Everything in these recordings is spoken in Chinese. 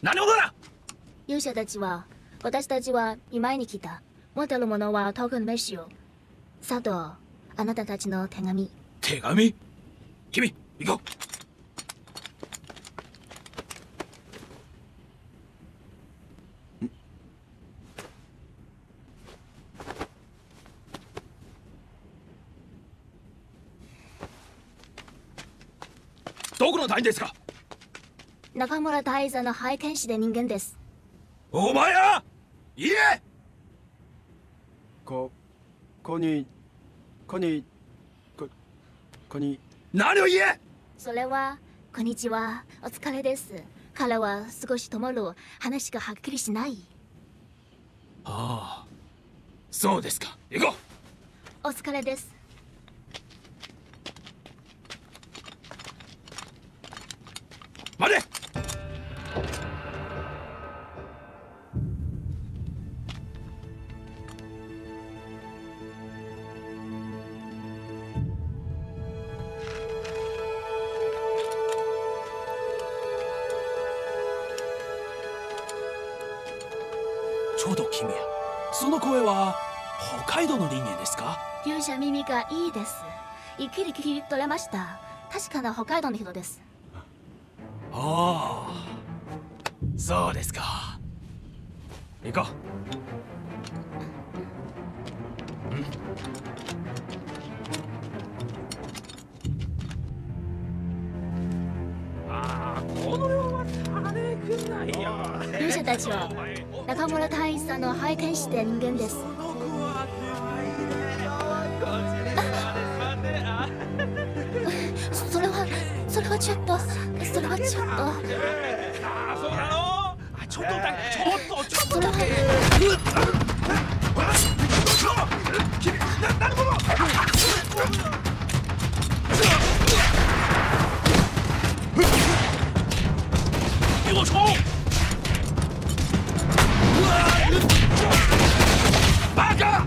何事だ。勇者たちは私たちは今に来た。持ってるものは特訓メッシュ。佐藤、あなたたちの手紙。手紙？君、行こう。 どこの隊員ですか？中村大佐の拝見士で人間です。お前は言え。ここに何を言え。それはこんにちは、お疲れです。彼は少し止まる、話がはっきりしない。ああ、そうですか。行こう。お疲れです。 待て。ちょうど君や。その声は北海道の人間ですか？勇者耳がいいです。生きり切り取れました。確かな北海道の人です。 おー、そうですか。行こう。うん。ああ、この世は種くらいよ。勇者たちは中村大佐の拝見士で人間です。それはちょっと。 ちょっと、バカ！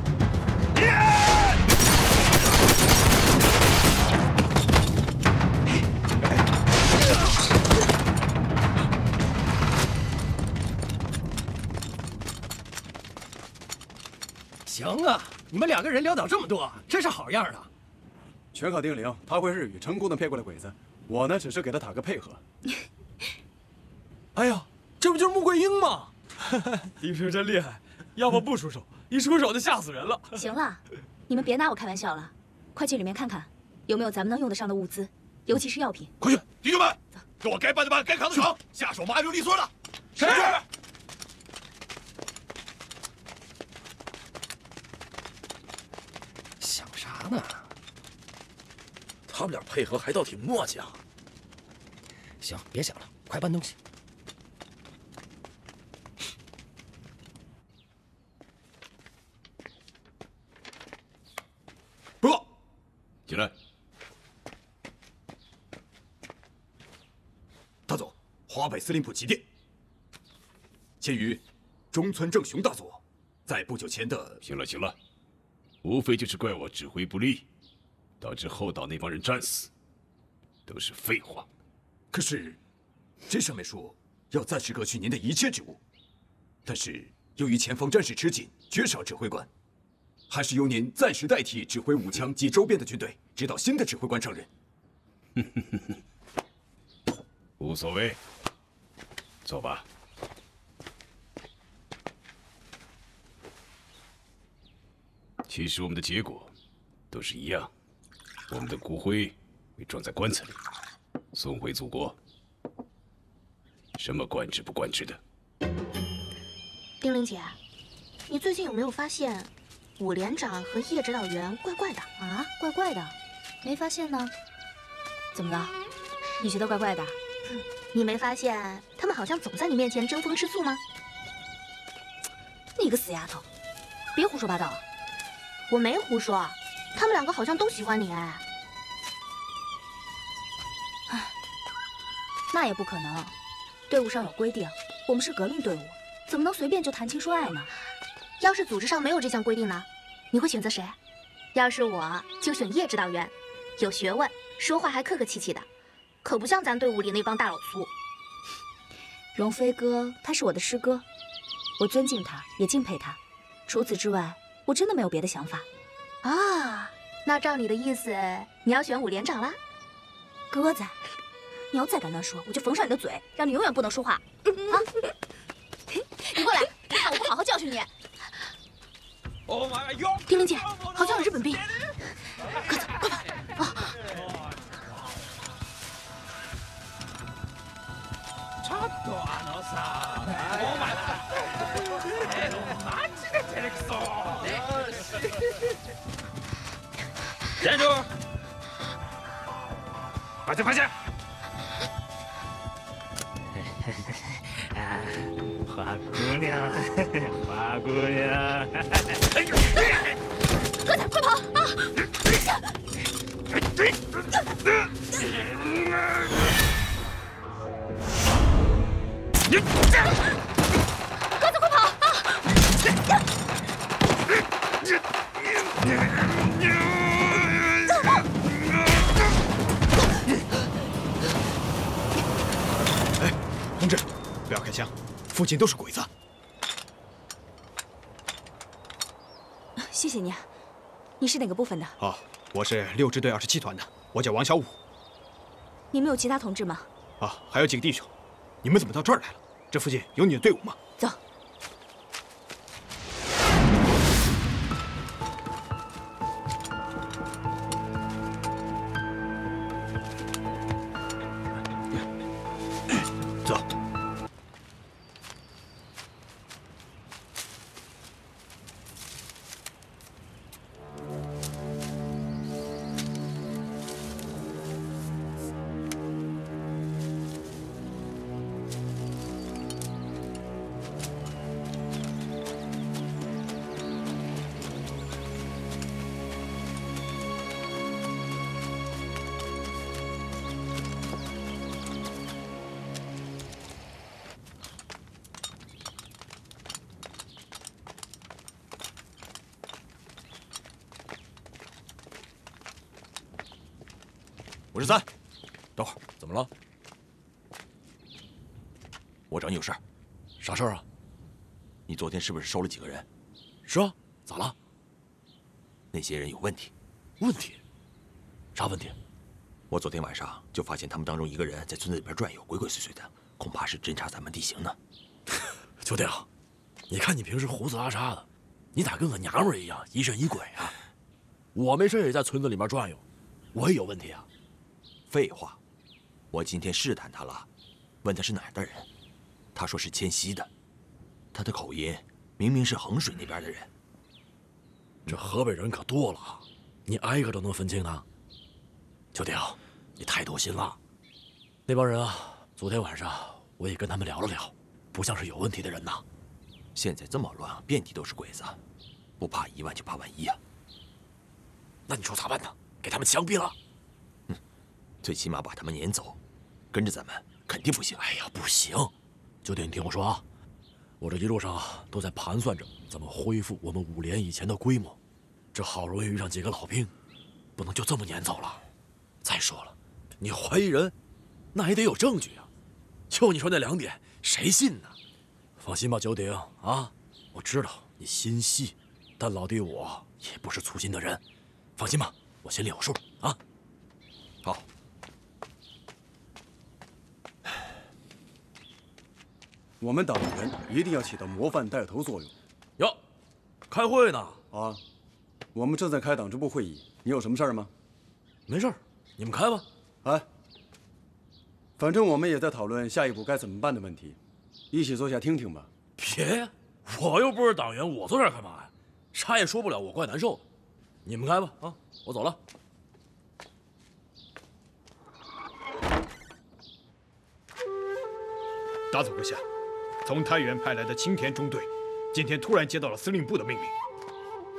行啊，你们两个人潦倒这么多，真是好样的！全靠丁玲，他会日语，成功的骗过了鬼子。我呢，只是给他打个配合。哎呀，这不就是穆桂英吗？丁玲真厉害，要不不出手，一出手就吓死人了。行了，你们别拿我开玩笑了，快去里面看看有没有咱们能用得上的物资，尤其是药品。快去，弟兄们，给我该搬的搬，该扛的扛，下手麻溜利索的。是。 他们俩配合还倒挺默契啊！行，别想了，快搬东西。不，起来。大佐，华北司令部急电，鉴于中村正雄大佐在不久前的……行了。 无非就是怪我指挥不力，导致后岛那帮人战死，都是废话。可是，这上面说要暂时革去您的一切职务，但是由于前方战事吃紧，缺少指挥官，还是由您暂时代替指挥武强及周边的军队，直到新的指挥官上任。无所谓，走吧。 其实我们的结果都是一样，我们的骨灰被装在棺材里，送回祖国。什么官职不官职的？丁玲姐，你最近有没有发现武连长和叶指导员怪怪的啊？怪怪的，没发现呢？怎么了？你觉得怪怪的？你没发现他们好像总在你面前争风吃醋吗？你个死丫头，别胡说八道！ 我没胡说，他们两个好像都喜欢你哎。那也不可能，队伍上有规定，我们是革命队伍，怎么能随便就谈情说爱呢？要是组织上没有这项规定呢，你会选择谁？要是我就选叶指导员，有学问，说话还客客气气的，可不像咱队伍里那帮大老粗。荣飞哥他是我的师哥，我尊敬他，也敬佩他。除此之外，我真的没有别的想法。啊，那照你的意思，你要选武连长啦？鸽子，你要再敢乱说，我就缝上你的嘴，让你永远不能说话。啊！你过来，你看我不好好教训你。 丁玲姐，好像有日本兵！鸽子，快跑！啊！站住！趴下，趴下！花姑娘，花姑娘，鸽子，快跑啊！鸽子，快跑啊！ 同志，不要开枪，附近都是鬼子。谢谢你，你是哪个部分的？哦，我是6支队27团的，我叫王小武。你们有其他同志吗？啊，还有几个弟兄。你们怎么到这儿来了？这附近有你的队伍吗？走。53，等会儿怎么了？我找你有事儿，啥事儿啊？你昨天是不是收了几个人？是啊，咋了？那些人有问题。问题？啥问题？我昨天晚上就发现他们当中一个人在村子里边转悠，鬼鬼祟祟的，恐怕是侦察咱们地形呢。兄弟啊，你看你平时胡子拉碴的，你咋跟个娘们儿一样疑神疑鬼啊？我没事也在村子里面转悠，我也有问题啊。 废话，我今天试探他了，问他是哪儿的人，他说是迁西的，他的口音明明是衡水那边的人。这河北人可多了，你挨个都能分清他。九鼎，你太多心了。那帮人啊，昨天晚上我也跟他们聊了聊，不像是有问题的人呐。现在这么乱，遍地都是鬼子，不怕一万就怕万一啊。那你说咋办呢？给他们枪毙了？ 最起码把他们撵走，跟着咱们肯定不行。哎呀，不行！九鼎，你听我说啊，我这一路上都在盘算着怎么恢复我们五连以前的规模。这好容易遇上几个老兵，不能就这么撵走了。再说了，你怀疑人，那也得有证据啊。就你说那2点，谁信呢？放心吧，九鼎啊，我知道你心细，但老弟我也不是粗心的人。放心吧，我心里有数啊。好。 我们党员一定要起到模范带头作用。哟，开会呢啊！我们正在开党支部会议，你有什么事儿吗？没事儿，你们开吧。哎，反正我们也在讨论下一步该怎么办的问题，一起坐下听听吧。别呀，我又不是党员，我坐这儿干嘛呀？啥也说不了，我怪难受的。你们开吧啊，我走了。 打总部下，从太原派来的青田中队，今天突然接到了司令部的命令，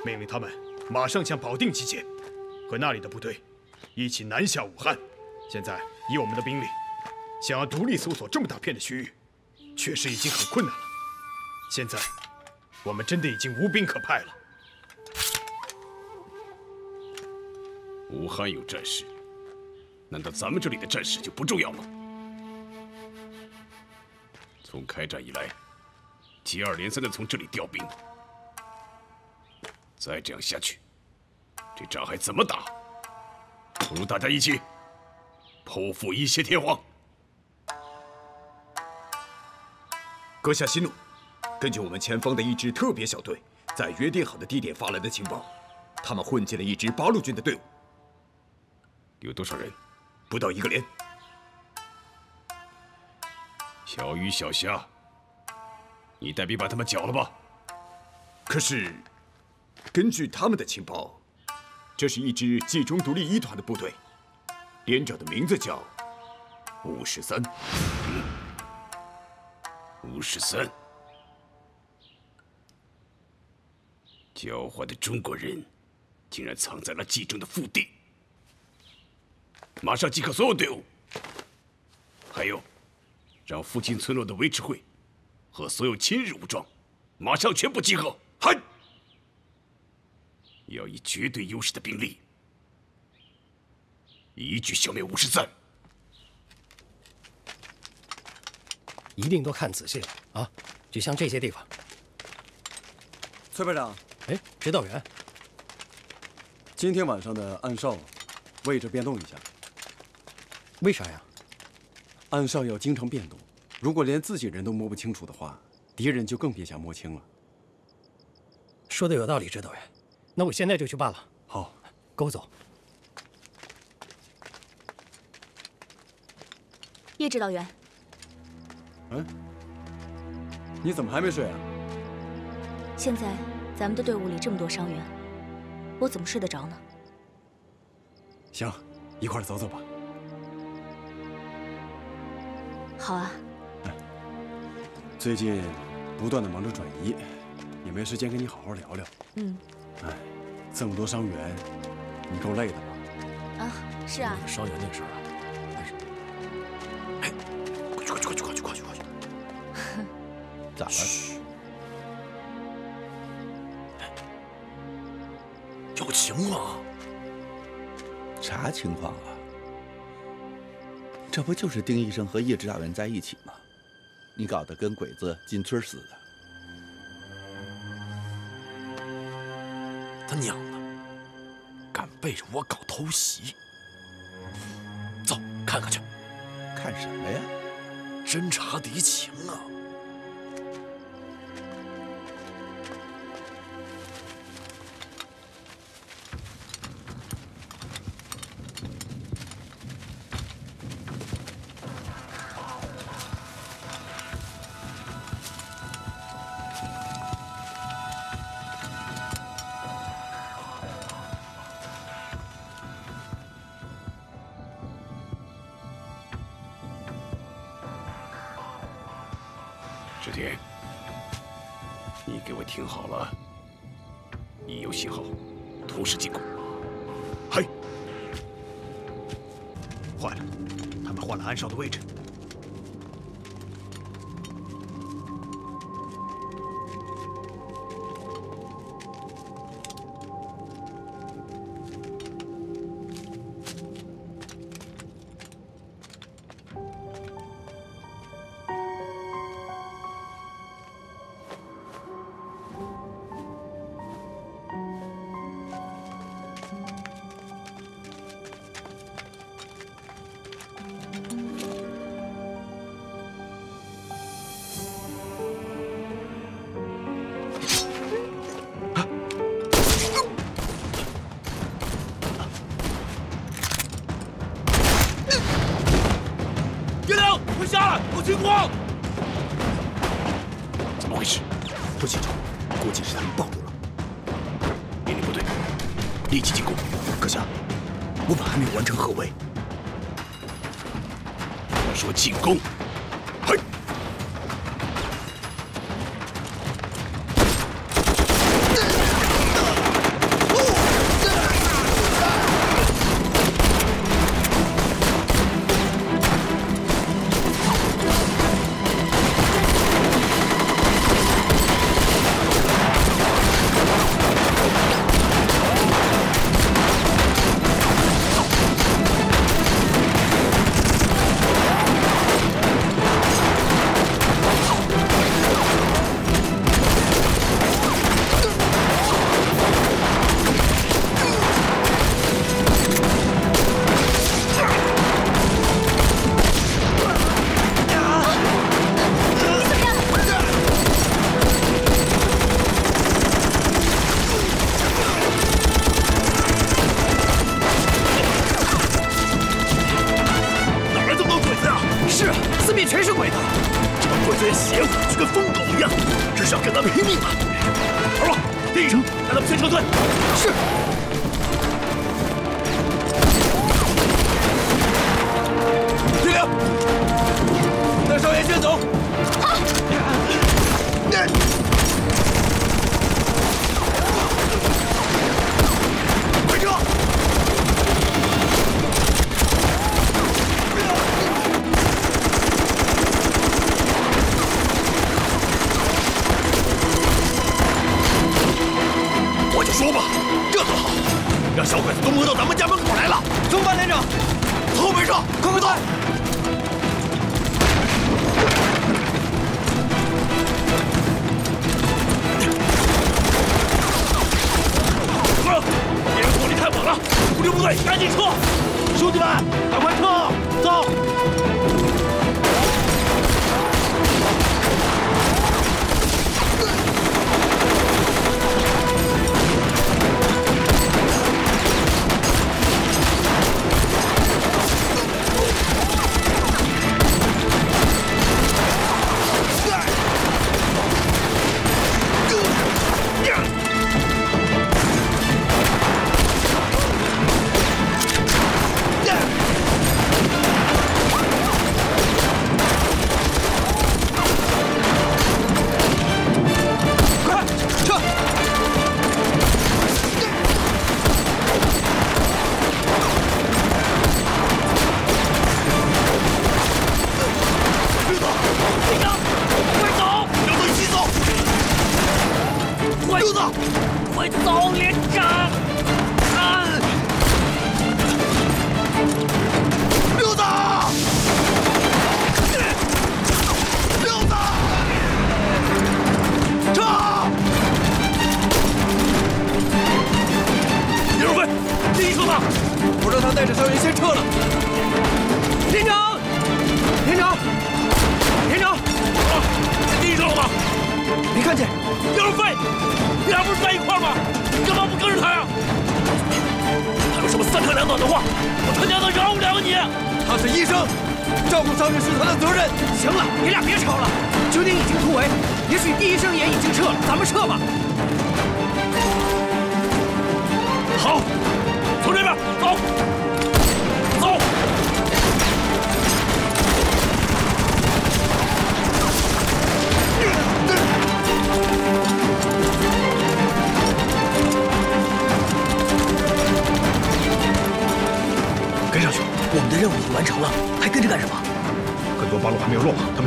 命令他们马上向保定集结，和那里的部队一起南下武汉。现在以我们的兵力，想要独立搜索这么大片的区域，确实已经很困难了。现在我们真的已经无兵可派了。武汉有战事，难道咱们这里的战事就不重要吗？从开战以来，接二连三的从这里调兵，再这样下去，这仗还怎么打？不如大家一起剖腹一泄天皇。阁下息怒。根据我们前方的一支特别小队在约定好的地点发来的情报，他们混进了一支八路军的队伍。有多少人？不到一个连。 小鱼小虾，你带兵把他们剿了吧。可是，根据他们的情报，这是一支冀中独立一团的部队，连长的名字叫53。53，狡猾的中国人，竟然藏在了冀中的腹地。马上集合所有队伍，还有。 让附近村落的维持会和所有亲日武装马上全部集合，嗨！要以绝对优势的兵力，一举消灭53。一定都看仔细了啊！就像这些地方。崔排长，哎，指导员，今天晚上的暗哨位置变动一下。为啥呀？ 暗哨要经常变动，如果连自己人都摸不清楚的话，敌人就更别想摸清了。说的有道理，指导员，那我现在就去办了。好，跟我走。叶指导员，嗯，你怎么还没睡啊？现在咱们的队伍里这么多伤员，我怎么睡得着呢？行，一块儿走走吧。 好啊，最近不断的忙着转移，也没时间跟你好好聊聊。嗯，哎，这么多伤员，你够累的吧？啊，是啊。伤员那事儿啊，但是，哎，快去！咋了？有情况啊？啥情况啊？ 这不就是丁医生和叶指导员在一起吗？你搞得跟鬼子进村似的。他娘的，敢背着我搞偷袭！走，看看去。看什么呀？侦察敌情啊！志田，你给我听好了，一有信号，同时进攻。嘿，坏了，他们换了暗哨的位置。怪他，这帮鬼子人邪乎，就跟疯狗一样，这是要跟咱们拼命了。头儿，第一声，让他们先撤退。是。 带少爷先走。好。快撤！我就说吧，这多好，让小鬼子都摸到咱们家门口来了。中班连长，后面上，快走！ 五六部队，赶紧撤！兄弟们，赶快撤！走！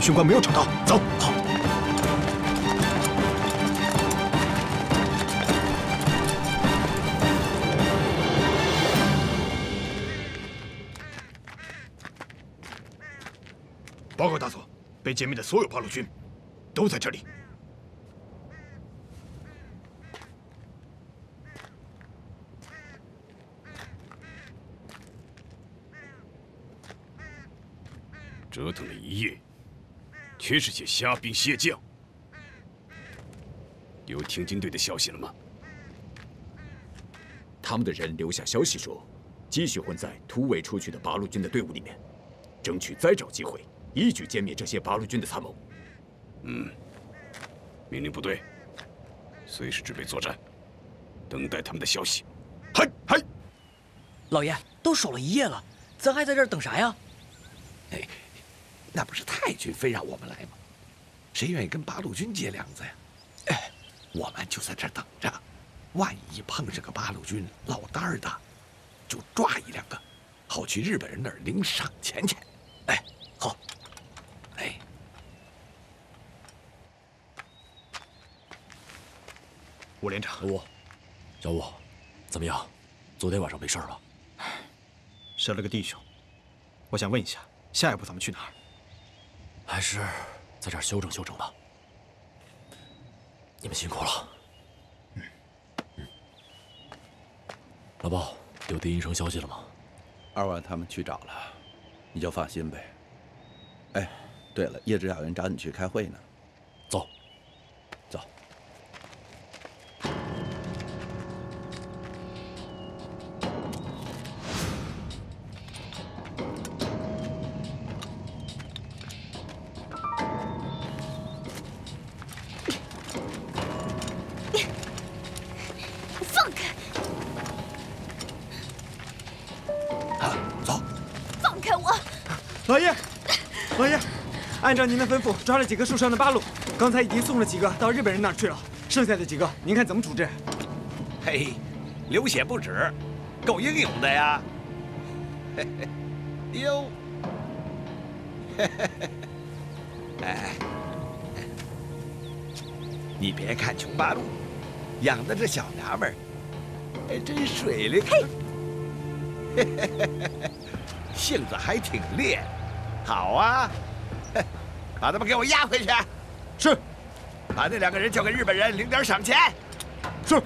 军官没有找到，走，好。报告大佐，被歼灭的所有八路军都在这里。折腾了一夜。 全是些虾兵蟹将，有停经队的消息了吗？他们的人留下消息说，继续混在突围出去的八路军的队伍里面，争取再找机会一举歼灭这些八路军的参谋。嗯，命令部队随时准备作战，等待他们的消息。嗨嗨，老爷，都守了一夜了，咱还在这儿等啥呀？哎。 那不是太君非让我们来吗？谁愿意跟八路军结梁子呀？哎，我们就在这儿等着，万一碰上个八路军落单儿的，就抓一两个，好去日本人那儿领赏钱去。哎，好，哎，吴连长，吴，小吴，怎么样？昨天晚上没事了？杀了个弟兄，我想问一下，下一步咱们去哪儿？ 还是在这儿休整休整吧，你们辛苦了。嗯嗯，老鲍有第一声消息了吗？二万他们去找了，你就放心呗。哎，对了，叶指导员找你去开会呢。走，走。按照您的吩咐，抓了几个树上的八路，刚才已经送了几个到日本人那儿去了，剩下的几个您看怎么处置？嘿，流血不止，够英勇的呀！嘿嘿，哟，嘿嘿嘿，哎，你别看穷八路养的这小娘们儿，哎，真水灵。嘿，嘿嘿嘿嘿，性子还挺烈，好啊。 把他们给我押回去。是。把那两个人交给日本人，领点赏钱。是。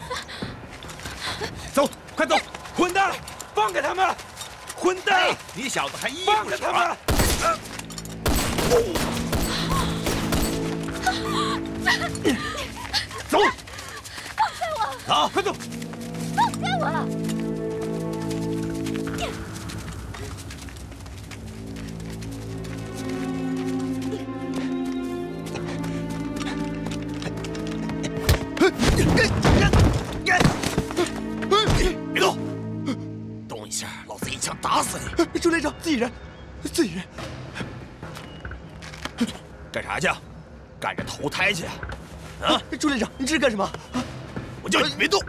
走，快走！混蛋了，放给他们了！混蛋！你小子还放给他们了！走！放开我！走，快走！放开我！ 别动！动一下，老子一枪打死你！朱连长，自己人，自己人。干啥去？赶着投胎去？啊！朱连长，你这是干什么？我叫你别动！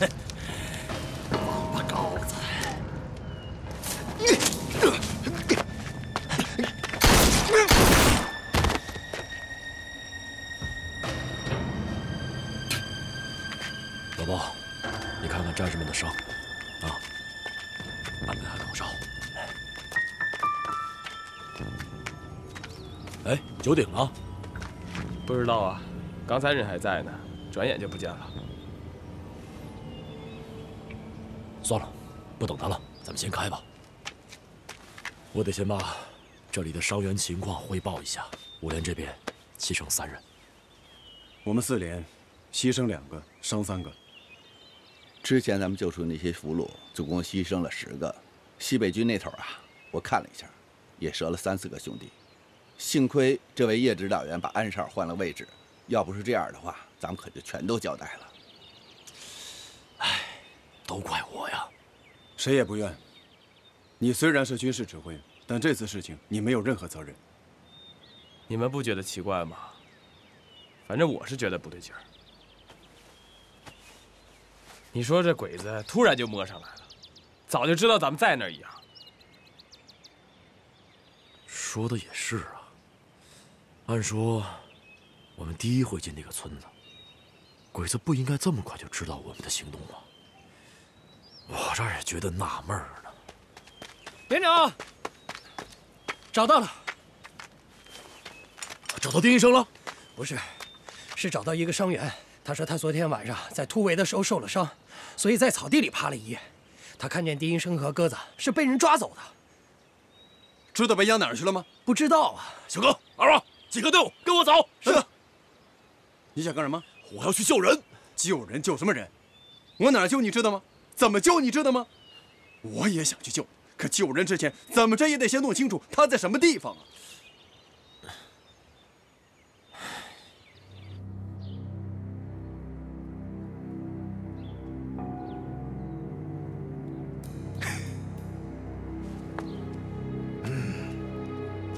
哼！ 战士们的伤，啊，俺们还能烧。哎，九鼎呢？不知道啊，刚才人还在呢，转眼就不见了。算了，不等他了，咱们先开吧。我得先把这里的伤员情况汇报一下。五连这边牺牲3人，我们4连牺牲2个，伤3个。 之前咱们救出那些俘虏，总共牺牲了10个。西北军那头啊，我看了一下，也折了3、4个兄弟。幸亏这位叶指导员把安少换了位置，要不是这样的话，咱们可就全都交代了。哎，都怪我呀，谁也不怨。你虽然是军事指挥，但这次事情你没有任何责任。你们不觉得奇怪吗？反正我是觉得不对劲儿。 你说这鬼子突然就摸上来了，早就知道咱们在那儿一样。说的也是啊。按说，我们第一回进那个村子，鬼子不应该这么快就知道我们的行动吧？我这儿也觉得纳闷呢。连长，找到了，找到丁医生了？不是，是找到一个伤员。 他说他昨天晚上在突围的时候受了伤，所以在草地里趴了一夜。他看见丁医生和鸽子是被人抓走的。知道白杨哪儿去了吗？不知道啊。小哥，二娃，几个队伍跟我走。是的。你想干什么？我要去救人。救人救什么人？我哪救你知道吗？怎么救你知道吗？我也想去救，可救人之前怎么着也得先弄清楚他在什么地方啊。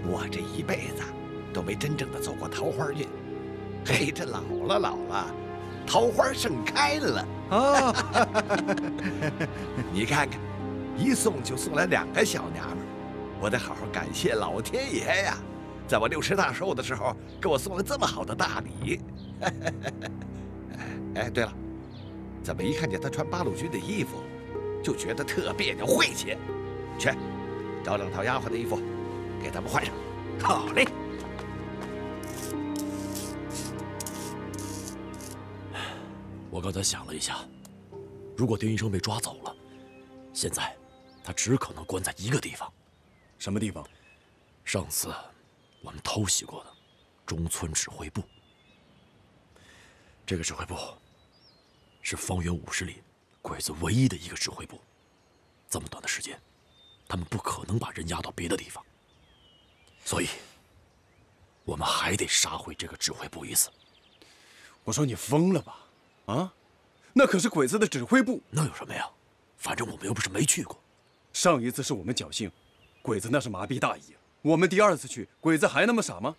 我这一辈子都没真正的走过桃花运，嘿，这老了老了，桃花盛开了啊！你看看，一送就送来2个小娘们，我得好好感谢老天爷呀，在我60大寿的时候给我送了这么好的大礼。哎，对了，怎么一看见他穿八路军的衣服，就觉得特别的晦气？去，找2套丫鬟的衣服。 给咱们换上，好嘞。我刚才想了一下，如果丁医生被抓走了，现在他只可能关在一个地方。什么地方？上次我们偷袭过的中村指挥部。这个指挥部是方圆50里鬼子唯一的一个指挥部。这么短的时间，他们不可能把人押到别的地方。 所以，我们还得杀回这个指挥部一次。我说你疯了吧？啊，那可是鬼子的指挥部，那有什么呀？反正我们又不是没去过。上一次是我们侥幸，鬼子那是麻痹大意。我们第二次去，鬼子还那么傻吗？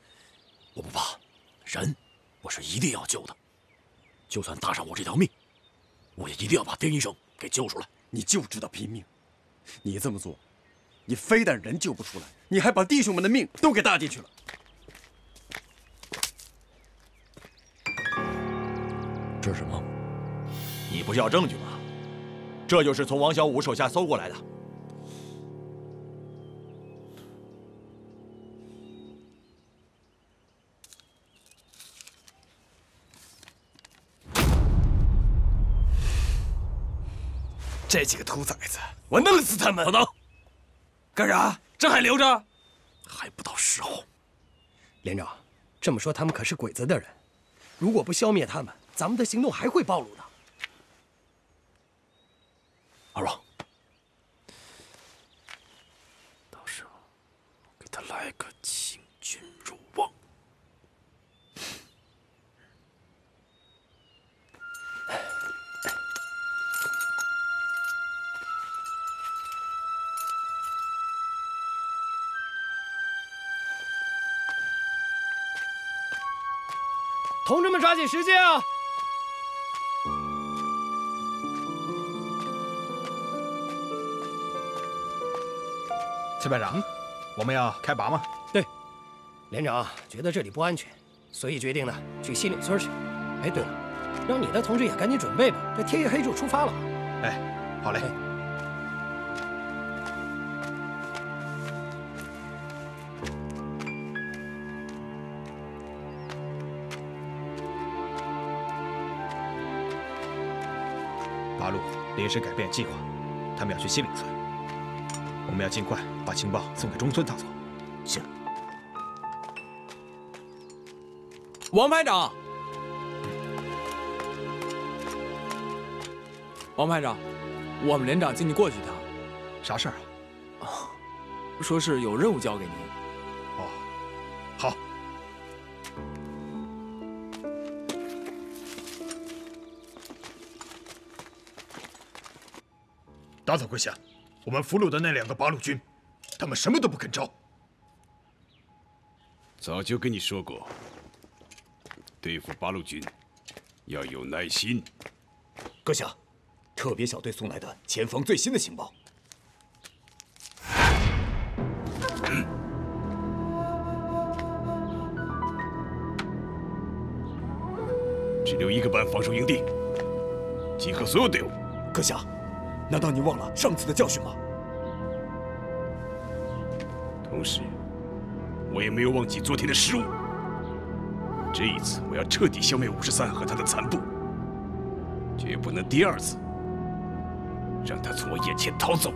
我不怕，人我是一定要救的，就算搭上我这条命，我也一定要把丁医生给救出来。你就知道拼命，你这么做，你非但人救不出来，你还把弟兄们的命都给搭进去了。 这是什么？你不是要证据吗？这就是从王小五手下搜过来的。这几个兔崽子，我弄死他们！等等，干啥？这还留着？还不到时候。连长，这么说他们可是鬼子的人，如果不消灭他们。 咱们的行动还会暴露的。二壮，到时候给他来个清君入瓮。同志们，抓紧时间啊！ 崔班长，我们要开拔吗？对，连长觉得这里不安全，所以决定呢去西岭村去。哎，对了，让你的同志也赶紧准备吧，这天一黑就出发了。哎，好嘞。哎 八路临时改变计划，他们要去西岭村。 我们要尽快把情报送给中村大佐。行。王排长，王排长，我们连长请你过去一趟。啥事儿啊？啊，说是有任务交给您。哦，好。大佐贵下。 我们俘虏的那两个八路军，他们什么都不肯招。早就跟你说过，对付八路军要有耐心。阁下，特别小队送来的前方最新的情报。只留一个班防守营地，集合所有队伍。阁下。 难道你忘了上次的教训吗？同时，我也没有忘记昨天的失误。这一次，我要彻底消灭53和他的残部，绝不能第二次让他从我眼前逃走。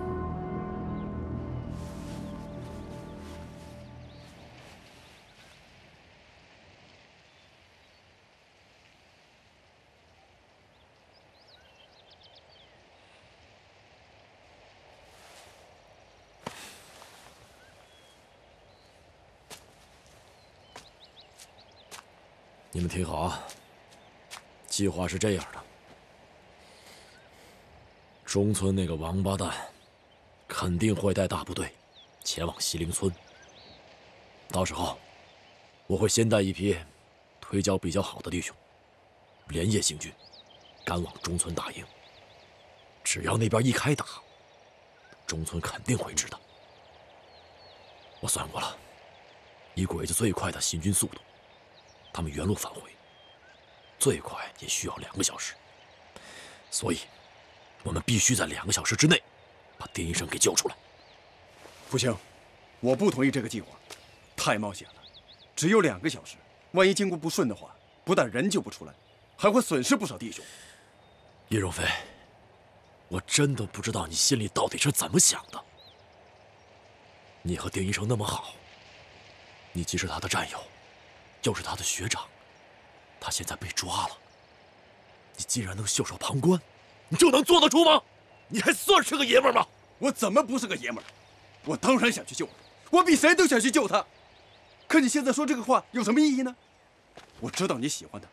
你们听好啊！计划是这样的：中村那个王八蛋肯定会带大部队前往西陵村。到时候，我会先带一批腿脚比较好的弟兄，连夜行军，赶往中村大营。只要那边一开打，中村肯定会知道。我算过了，以鬼子最快的行军速度。 他们原路返回，最快也需要2个小时，所以，我们必须在2个小时之内把丁医生给救出来。不行，我不同意这个计划，太冒险了。只有2个小时，万一经过不顺的话，不但人救不出来，还会损失不少弟兄。叶荣飞，我真的不知道你心里到底是怎么想的。你和丁医生那么好，你既是他的战友。 又是他的学长，他现在被抓了。你竟然能袖手旁观，你就能做得出吗？你还算是个爷们儿吗？我怎么不是个爷们儿？我当然想去救他，我比谁都想去救他。可你现在说这个话有什么意义呢？我知道你喜欢他，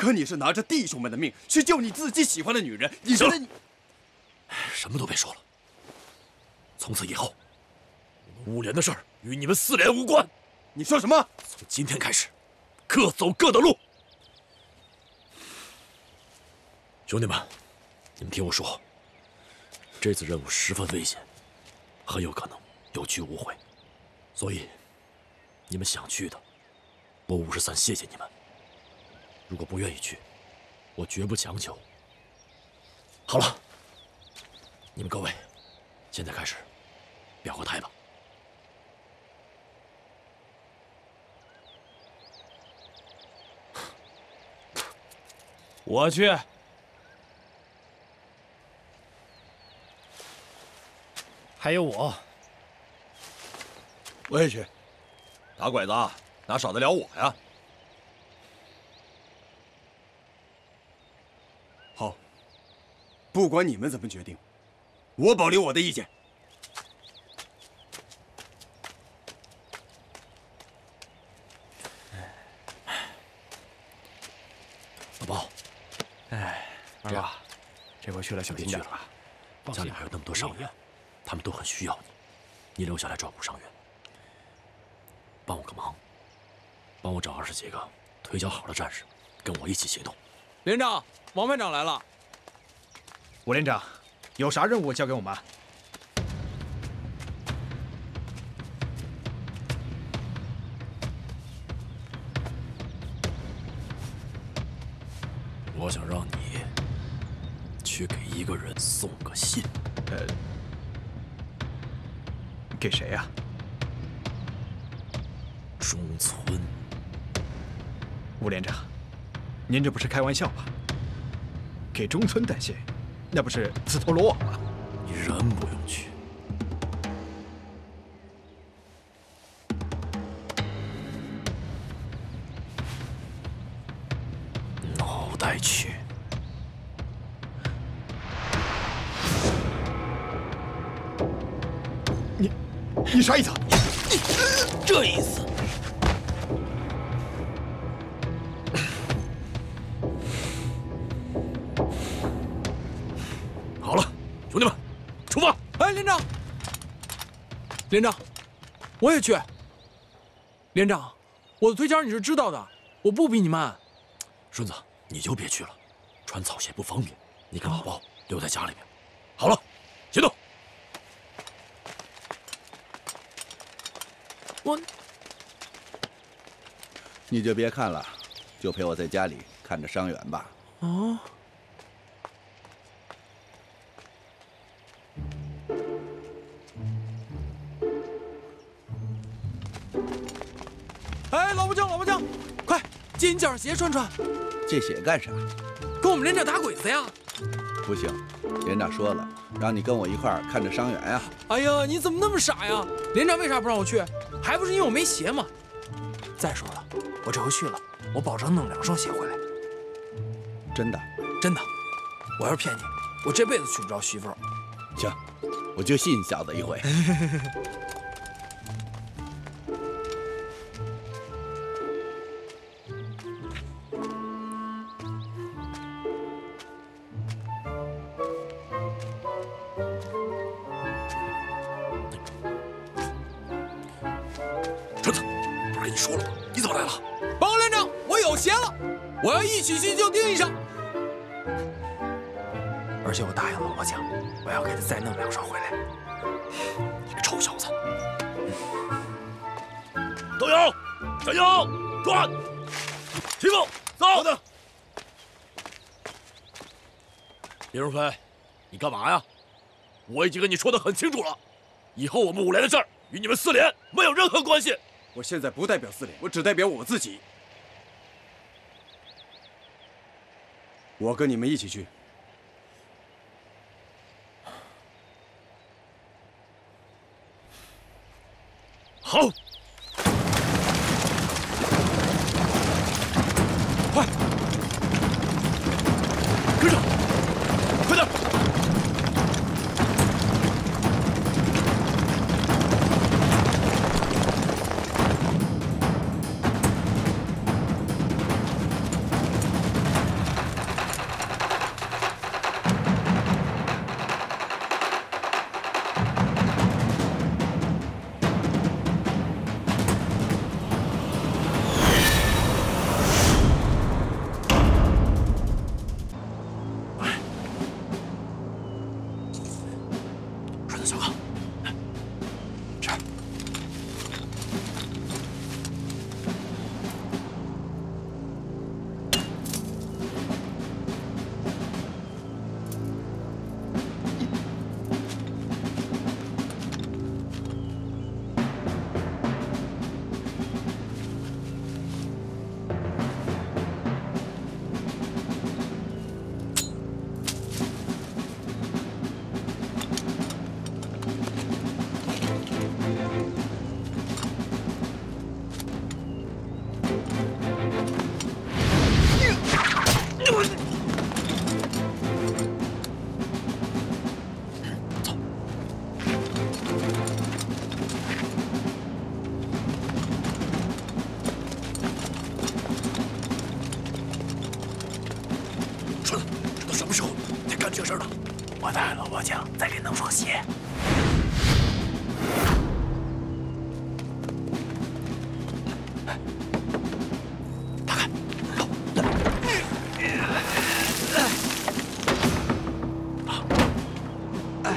可你是拿着弟兄们的命去救你自己喜欢的女人，你觉得你……什么都别说了。从此以后，我们五连的事儿与你们四连无关。你说什么？从今天开始，各走各的路。兄弟们，你们听我说，这次任务十分危险，很有可能有去无回，所以你们想去的，我53谢谢你们。 如果不愿意去，我绝不强求。好了，你们各位，现在开始表个态吧。我去。还有我。我也去。打拐子啊，哪少得了我呀？ 不管你们怎么决定，我保留我的意见。老包，哎，二娃，这回去了小心点吧。家里还有那么多伤员，他们都很需要你，你留下来照顾伤员，帮我个忙，帮我找20几个腿脚好的战士，跟我一起行动。连长，王班长来了。 武连长，有啥任务交给我们？我想让你去给一个人送个信。给谁呀？中村。武连长，您这不是开玩笑吧？给中村带信？ 那不是自投罗网吗？你人不用去，脑袋去。你啥意思？这意思。 连长，我也去。连长，我的腿脚你是知道的，我不比你慢。顺子，你就别去了，穿草鞋不方便。你跟老包留在家里面。好了，行动。我，你就别看了，就陪我在家里看着伤员吧。哦。 金角鞋穿穿，这鞋干啥？跟我们连长打鬼子呀！不行，连长说了，让你跟我一块儿看着伤员呀。哎呀，你怎么那么傻呀？连长为啥不让我去？还不是因为我没鞋吗？再说了，我这回去了，我保证弄2双鞋回来。真的？真的。我要是骗你，我这辈子娶不着媳妇儿。行，我就信小子一回。一起去就定义上，而且我答应了老蒋，我要给他再弄2双回来。你个臭小子！都有，向右转，起步，走。好的。林如飞，你干嘛呀？我已经跟你说的很清楚了，以后我们5连的事儿与你们4连没有任何关系。我现在不代表4连，我只代表我自己。 我跟你们一起去。好，快，跟上，快点！走，这儿。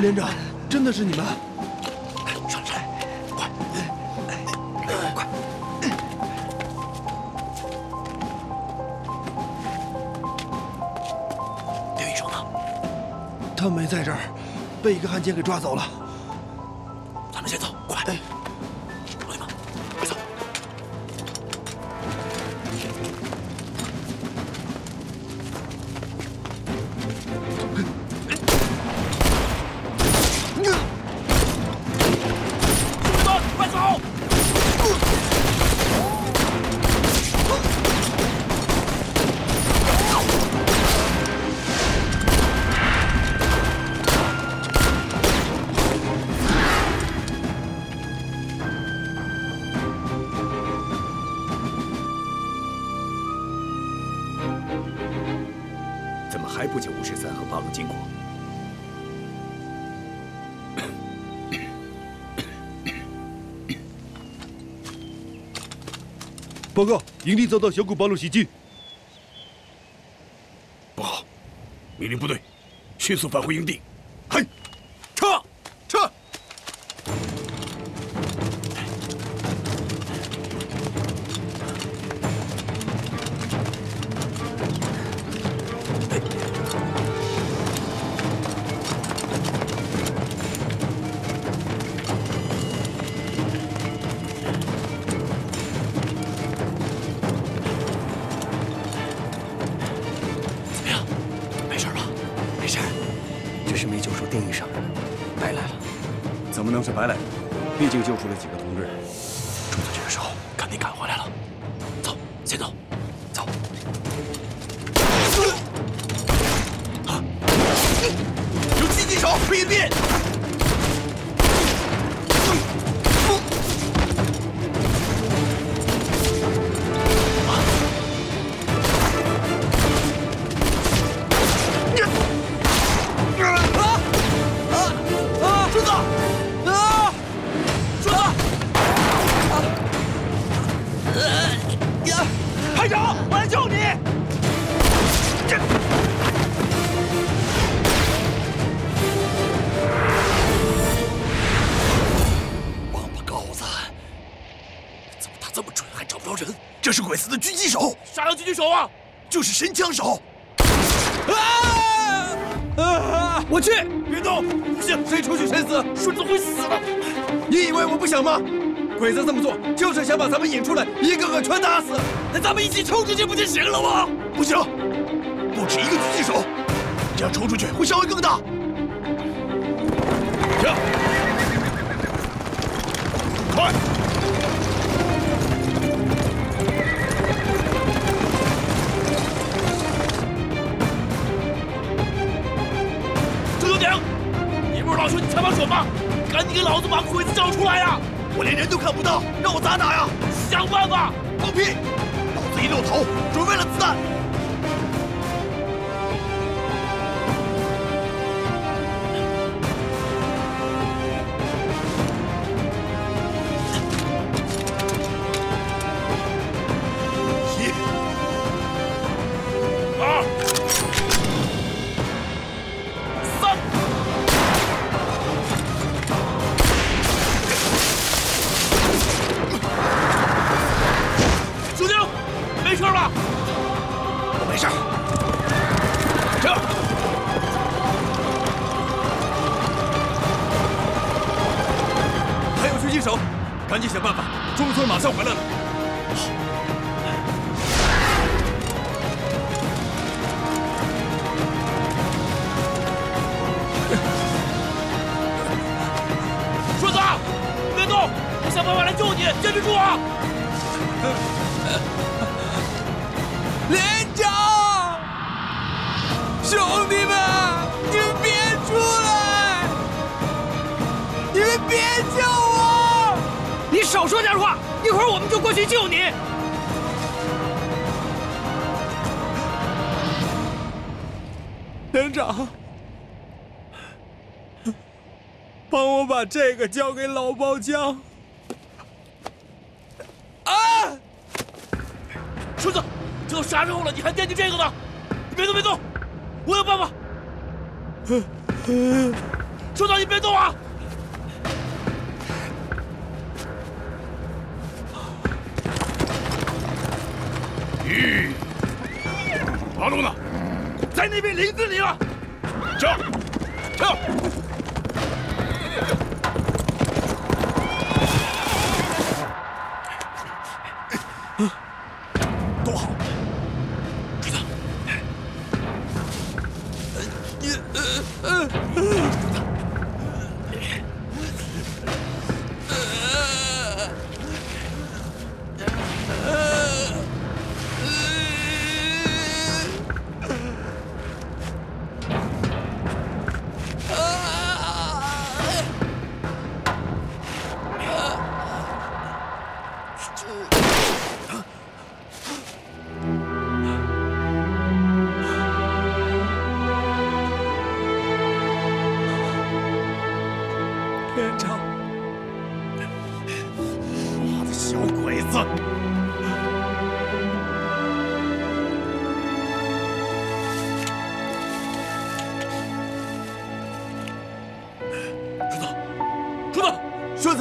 连长，真的是你们？上来，上来，快，快！刘医生呢？他没在这儿，被一个汉奸给抓走了。咱们先走，过来。兄弟们，快走！报告，营地遭到小股八路袭击。不好，命令部队迅速返回营地。嘿，撤！白来，毕竟救出了几个同志。住到这个时候，肯定赶回来了。走，先走，走。有狙击手，别隐蔽。 是鬼子的狙击手，啥叫狙击手啊？就是神枪手。我去，别动，不行，谁出去谁死，孙子会死的。你以为我不想吗？鬼子这么做就是想把咱们引出来，一个个全打死。那咱们一起冲出去不就行了吗？不行，不止一个狙击手，这样冲出去会伤害更大。停，快！ 赶紧给老子把鬼子找出来呀！我连人都看不到，让我咋打呀？想办法！放屁！老子一露头，准备了子弹。一、二、三。赶紧想办法，中村马上回来了。好。顺子，别动，我想办法来救你，坚持住啊！连长，兄弟们，你们别出来，你们别救我！ 你少说点话，一会儿我们就过去救你。连长，帮我把这个交给老包浆。啊！顺子，这都啥时候了，你还惦记这个呢？你别动，别动，我有办法。顺子，你别动啊！ 咦，老陆呢？在那边林子里了。走，走。多好！知道。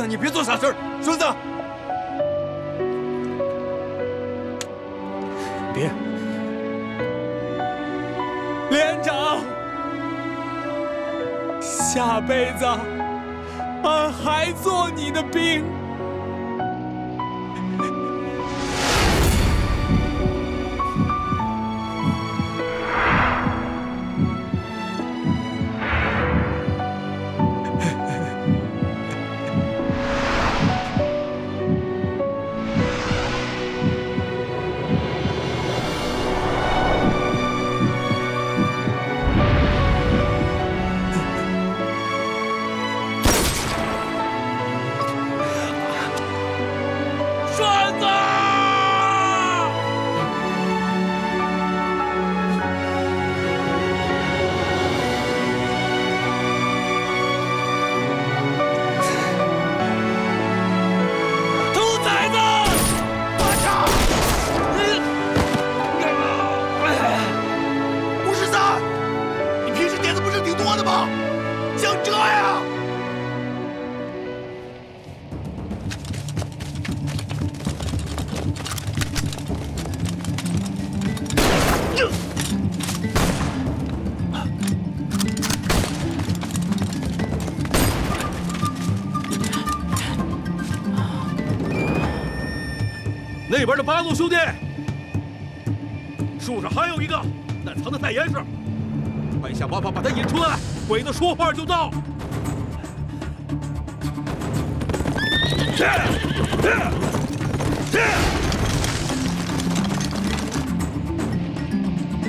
你别做傻事儿，孙子！别，连长，下辈子俺还做你的兵。那边的八路兄弟，树上还有一个，那藏的太严实，快想办法把他引出来，鬼子说话就到。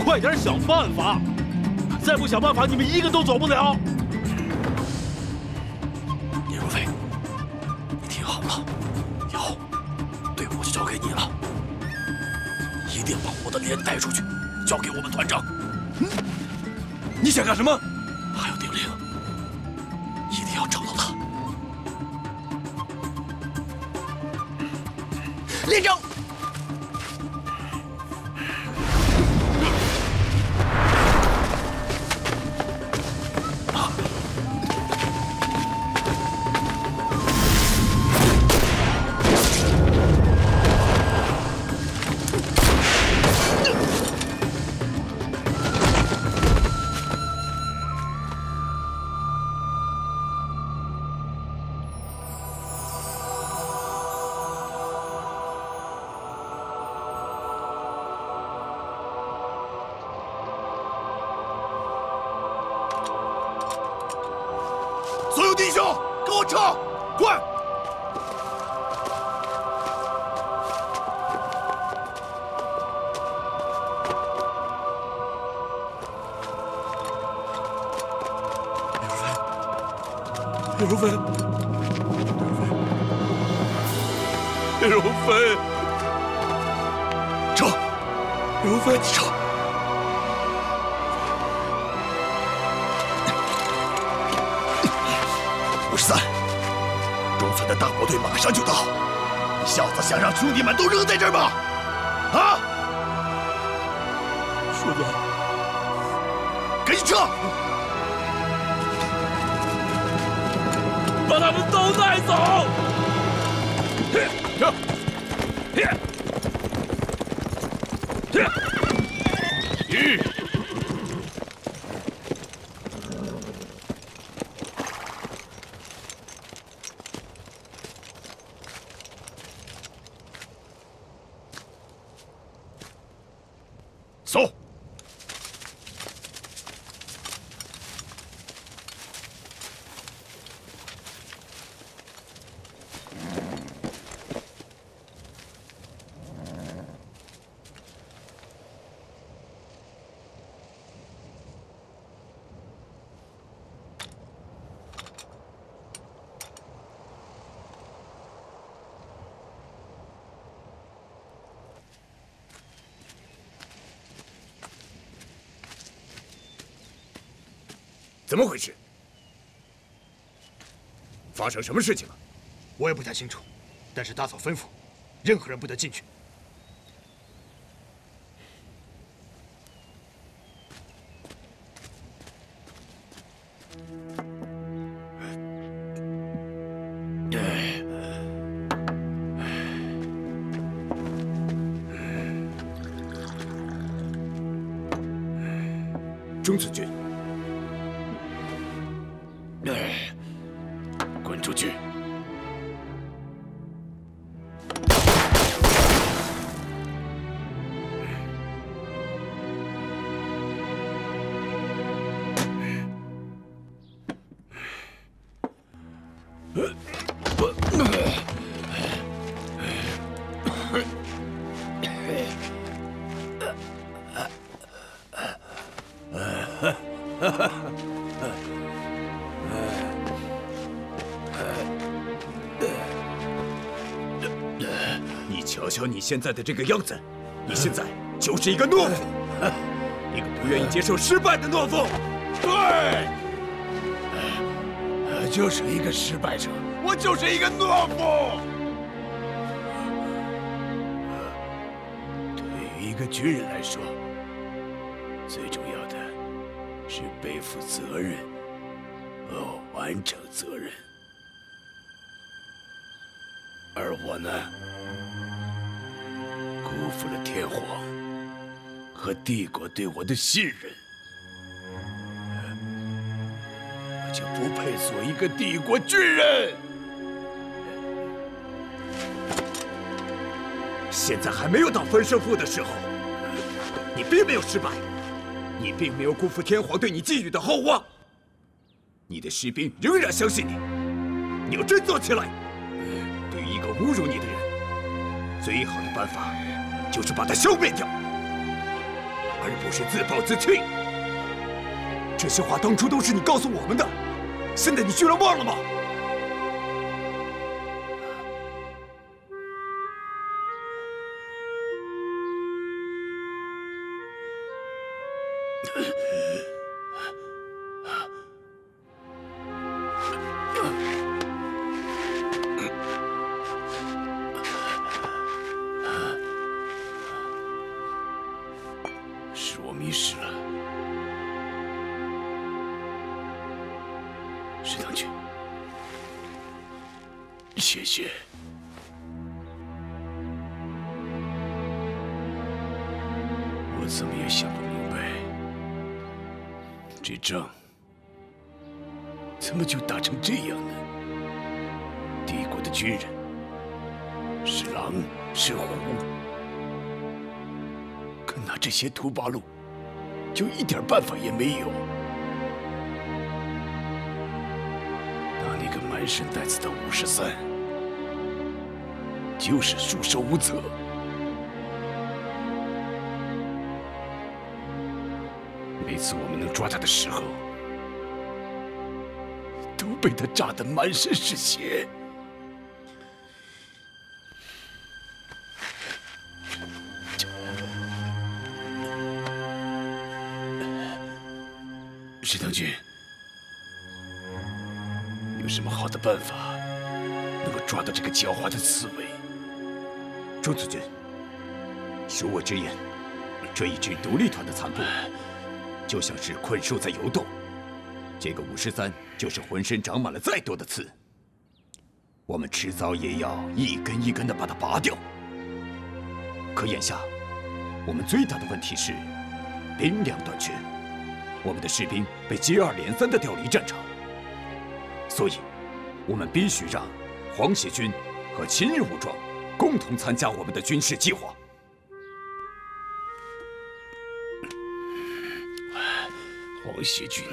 快点想办法，再不想办法，你们一个都走不了。 带出去，交给我们团长。嗯，你想干什么？还有丁玲，一定要找到他。连长，所有弟兄，跟我唱，快！ 叶如芬，撤！叶如芬，撤！53，中村的大部队马上就到，你小子想让兄弟们都扔在这儿吗？啊！叔子，赶紧撤！ 把他们都带走！搜！ 怎么回事？发生什么事情了？我也不太清楚，但是大嫂吩咐，任何人不得进去。中村君。 滚出去！瞧你现在的这个样子，你现在就是一个懦夫，一个不愿意接受失败的懦夫。对，就是一个失败者，我就是一个懦夫。对于一个军人来说，最重要的是背负责任，完成责任。而我呢？ 辜负了天皇和帝国对我的信任，我就不配做一个帝国军人。现在还没有到分胜负的时候，你并没有失败，你并没有辜负天皇对你寄予的厚望，你的士兵仍然相信你。你要振作起来，对于一个侮辱你的人，最好的办法。 就是把它消灭掉，而不是自暴自弃。这些话当初都是你告诉我们的，现在你居然忘了吗？截图八路，就一点办法也没有。男神带刺的53，就是束手无策。每次我们能抓他的时候，都被他炸得满身是血。 石将军，有什么好的办法能够抓到这个狡猾的刺猬？周子君，恕我直言，这一支独立团的残部，就像是困兽在游洞。这个53就是浑身长满了再多的刺，我们迟早也要一根一根的把它拔掉。可眼下，我们最大的问题是兵粮短缺。 我们的士兵被接二连三的调离战场，所以，我们必须让皇协军和亲日武装共同参加我们的军事计划。皇协军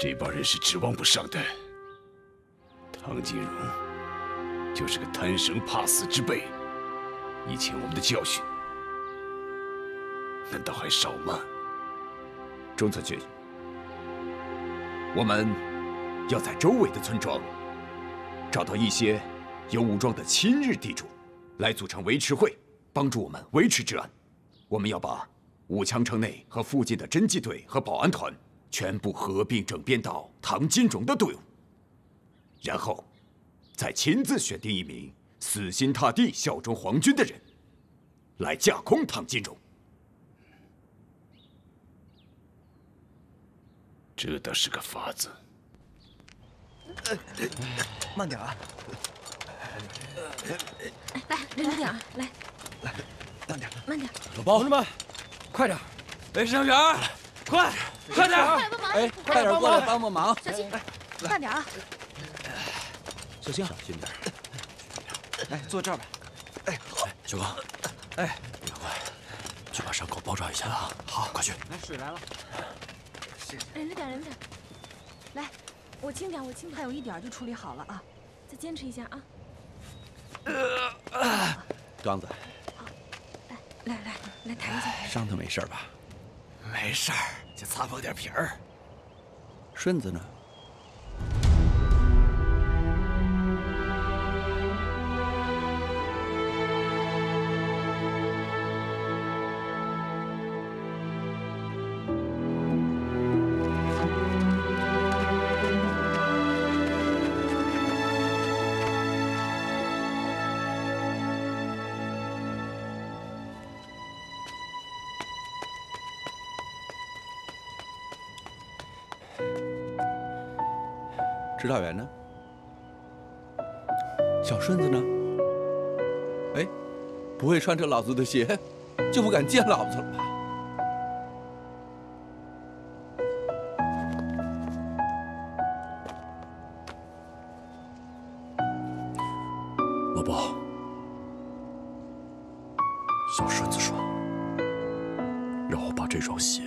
这帮人是指望不上的，唐金荣就是个贪生怕死之辈，以前我们的教训难道还少吗？ 中子君，我们要在周围的村庄找到一些有武装的亲日地主，来组成维持会，帮助我们维持治安。我们要把武强城内和附近的侦缉队和保安团全部合并整编到唐金荣的队伍，然后再亲自选定一名死心塌地效忠皇军的人，来架空唐金荣。 这倒是个法子。慢点啊！来，慢点啊！来，来，慢点，慢点。老包，同志们，快点！哎，石将军，快，快点！哎，快点过来帮帮忙！小心，慢点啊！小心，小心点。哎，坐这儿吧。哎，好，小光，哎，你快去把伤口包扎一下啊！好，快去。来，水来了。 忍着点，忍着点，来，我轻点，我轻点，还有一点就处理好了啊！再坚持一下啊！刚子，来来来来抬一下。伤他没事吧？没事儿，就擦破点皮儿。顺子呢？指导员呢？小顺子呢？哎，不会穿着老子的鞋，就不敢见老子了吧？老包，小顺子说，让我把这双鞋。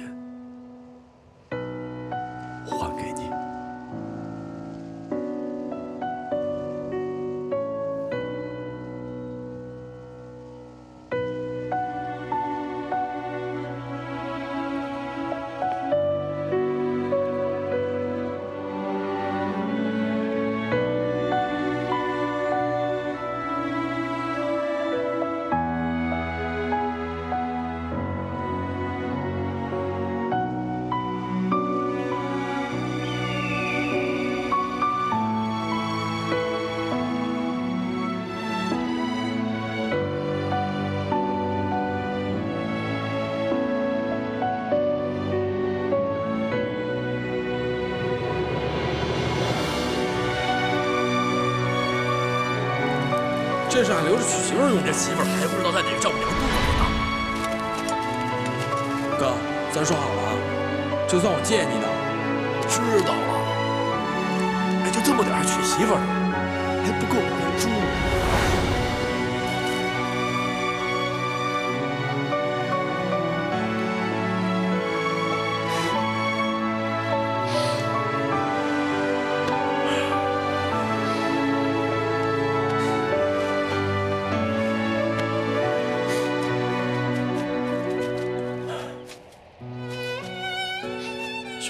这是俺留着娶媳妇用的，媳妇还不知道在哪个丈母娘肚子里呢。哥，咱说好了啊，就算我借你的。知道了。哎，就这么点儿娶媳妇呢，还不够我们住。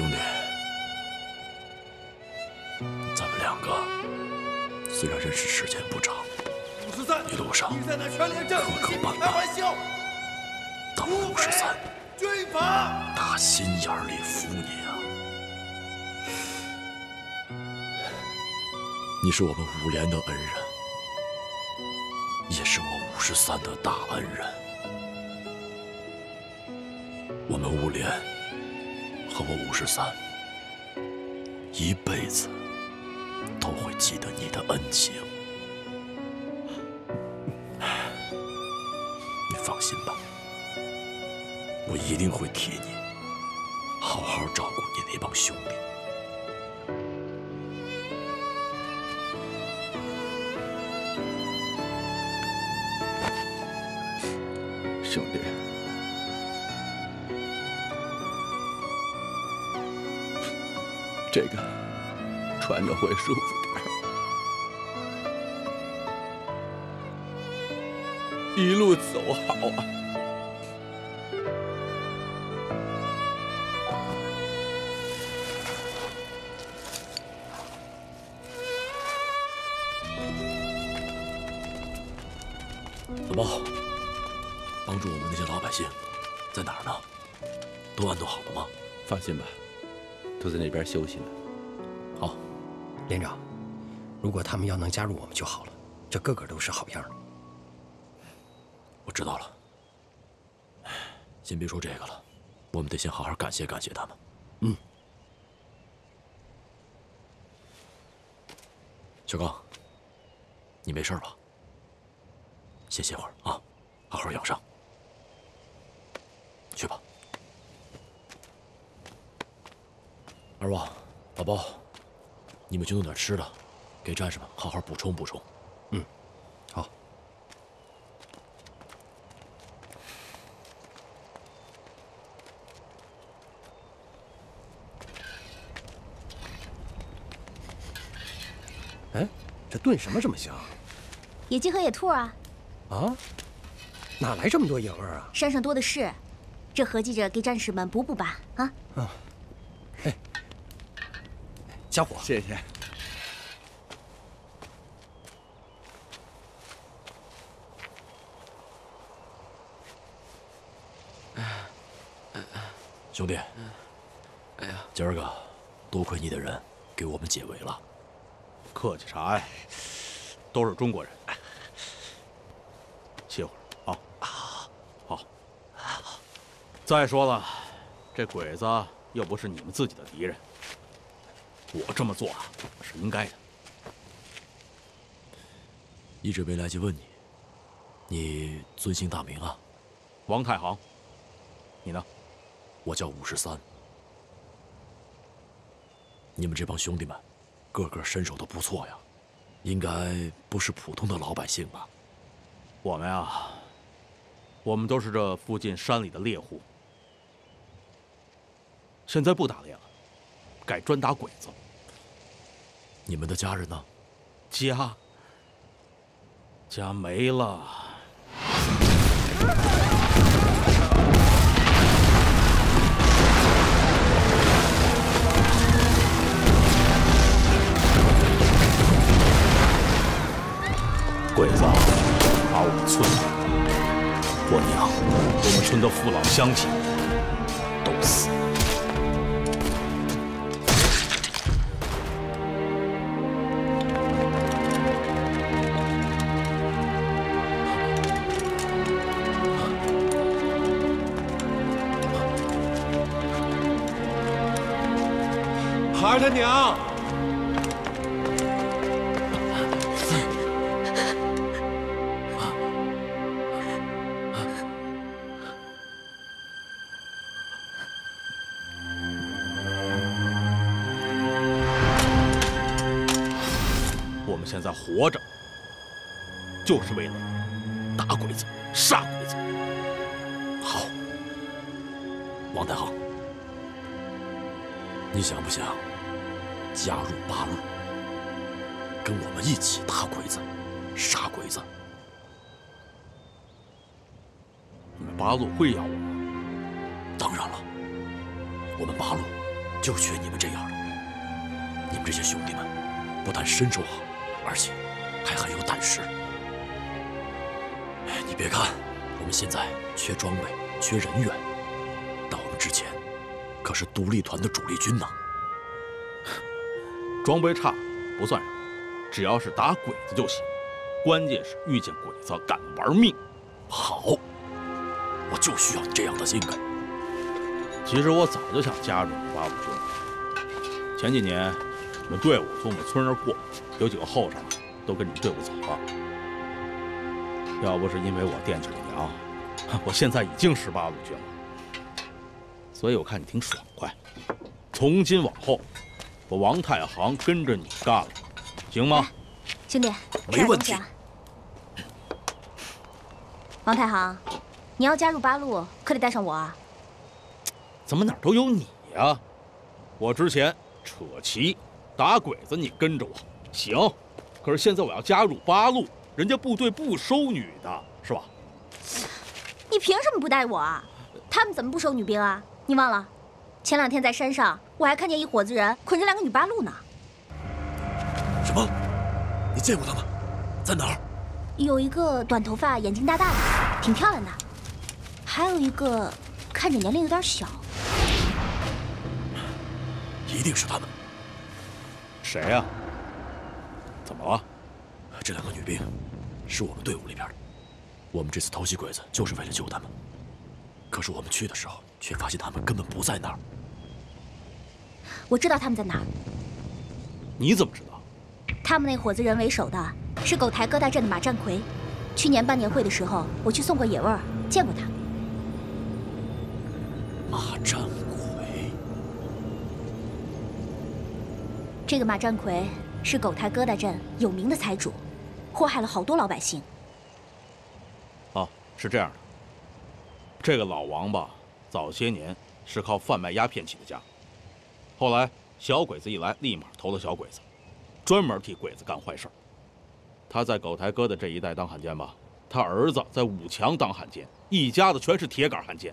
兄弟，咱们两个虽然认识时间不长，一路上磕磕绊绊，到53，打心眼里服你啊！你是我们五连的恩人，也是我53的大恩人。 我们五连和我53，一辈子都会记得你的恩情。你放心吧，我一定会替你好好照顾你那帮兄弟。兄弟。 这个穿着会舒服点儿，一路走好啊！老包，帮助我们那些老百姓在哪儿呢？都安顿好了吗？放心吧。 都在那边休息呢。好，连长，如果他们要能加入我们就好了，这个个都是好样的。我知道了。先别说这个了，我们得先好好感谢感谢他们。嗯。小刚，你没事吧？先歇会儿啊，好好养伤。去吧。 二旺，老包，你们去弄点吃的，给战士们好好补充补充。嗯，好。哎，这炖什么这么香？野鸡和野兔啊。啊？哪来这么多野味啊？山上多的是，这合计着给战士们补补吧。啊。啊。 小伙，谢谢。兄弟，哎呀，今儿个多亏你的人给我们解围了。客气啥呀？都是中国人。歇会儿啊。好，好，好。再说了，这鬼子又不是你们自己的敌人。 我这么做啊，是应该的。一直没来及问你，你尊姓大名啊？王太行。你呢？我叫53。你们这帮兄弟们，个个身手都不错呀，应该不是普通的老百姓吧？我们啊，我们都是这附近山里的猎户。现在不打猎了。 改专打鬼子。你们的家人呢？家没了。鬼子把我们村、我娘、我们村的父老乡亲都死了。 孩儿他娘，我们现在活着，就是为了打鬼子、杀鬼子。好，王太行，你想不想？ 加入八路，跟我们一起打鬼子、杀鬼子。你们八路会养我吗？当然了，我们八路就缺你们这样了。你们这些兄弟们，不但身手好，而且还很有胆识。你别看我们现在缺装备、缺人员，但我们之前可是独立团的主力军呢。装备差不算什么，只要是打鬼子就行。关键是遇见鬼子敢玩命。好，我就需要你这样的性格。 其实我早就想加入859了。前几年，你们队伍从我们村那儿过，有几个后生都跟你们队伍走了。要不是因为我惦记着娘，我现在已经是859了。所以我看你挺爽快。从今往后，我王太行跟着你干了，行吗？兄弟，没问题。王太行，你要加入八路，可得带上我啊。 怎么哪儿都有你呀！我之前扯旗、打鬼子，你跟着我行。可是现在我要加入八路，人家部队不收女的，是吧？你凭什么不带我啊？他们怎么不收女兵啊？你忘了？前两天在山上，我还看见一伙子人捆着两个女八路呢。什么？你见过他们？在哪儿？有一个短头发、眼睛大大的，挺漂亮的；还有一个看着年龄有点小。 一定是他们。谁呀？怎么了？这两个女兵是我们队伍里边的，我们这次偷袭鬼子就是为了救他们。可是我们去的时候，却发现他们根本不在那儿。我知道他们在哪儿。你怎么知道？他们那伙子人为首的是狗台疙瘩镇的马占奎。去年办年会的时候，我去送过野味儿，见过他。马占奎。 这个马占奎是狗台疙瘩镇有名的财主，祸害了好多老百姓。哦，是这样的。这个老王八早些年是靠贩卖鸦片起的家，后来小鬼子一来，立马投了小鬼子，专门替鬼子干坏事。他在狗台疙瘩这一带当汉奸吧，他儿子在武强当汉奸，一家子全是铁杆汉奸。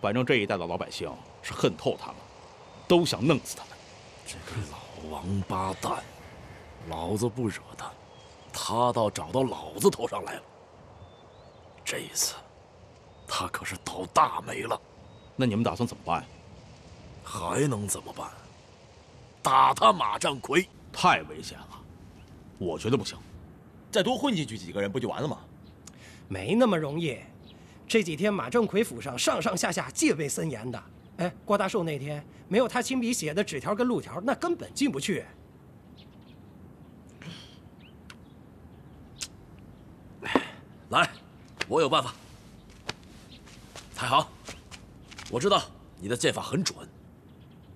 反正这一带的老百姓是恨透他们，都想弄死他们。这个老 王八蛋，老子不惹他，他倒找到老子头上来了。这一次，他可是倒大霉了。那你们打算怎么办呀？还能怎么办？打他马占奎，太危险了，我觉得不行。再多混进去几个人不就完了吗？没那么容易。这几天马占奎府上上下下戒备森严的。 哎，郭大寿那天没有他亲笔写的纸条跟路条，那根本进不去。来，我有办法。太行，我知道你的剑法很准，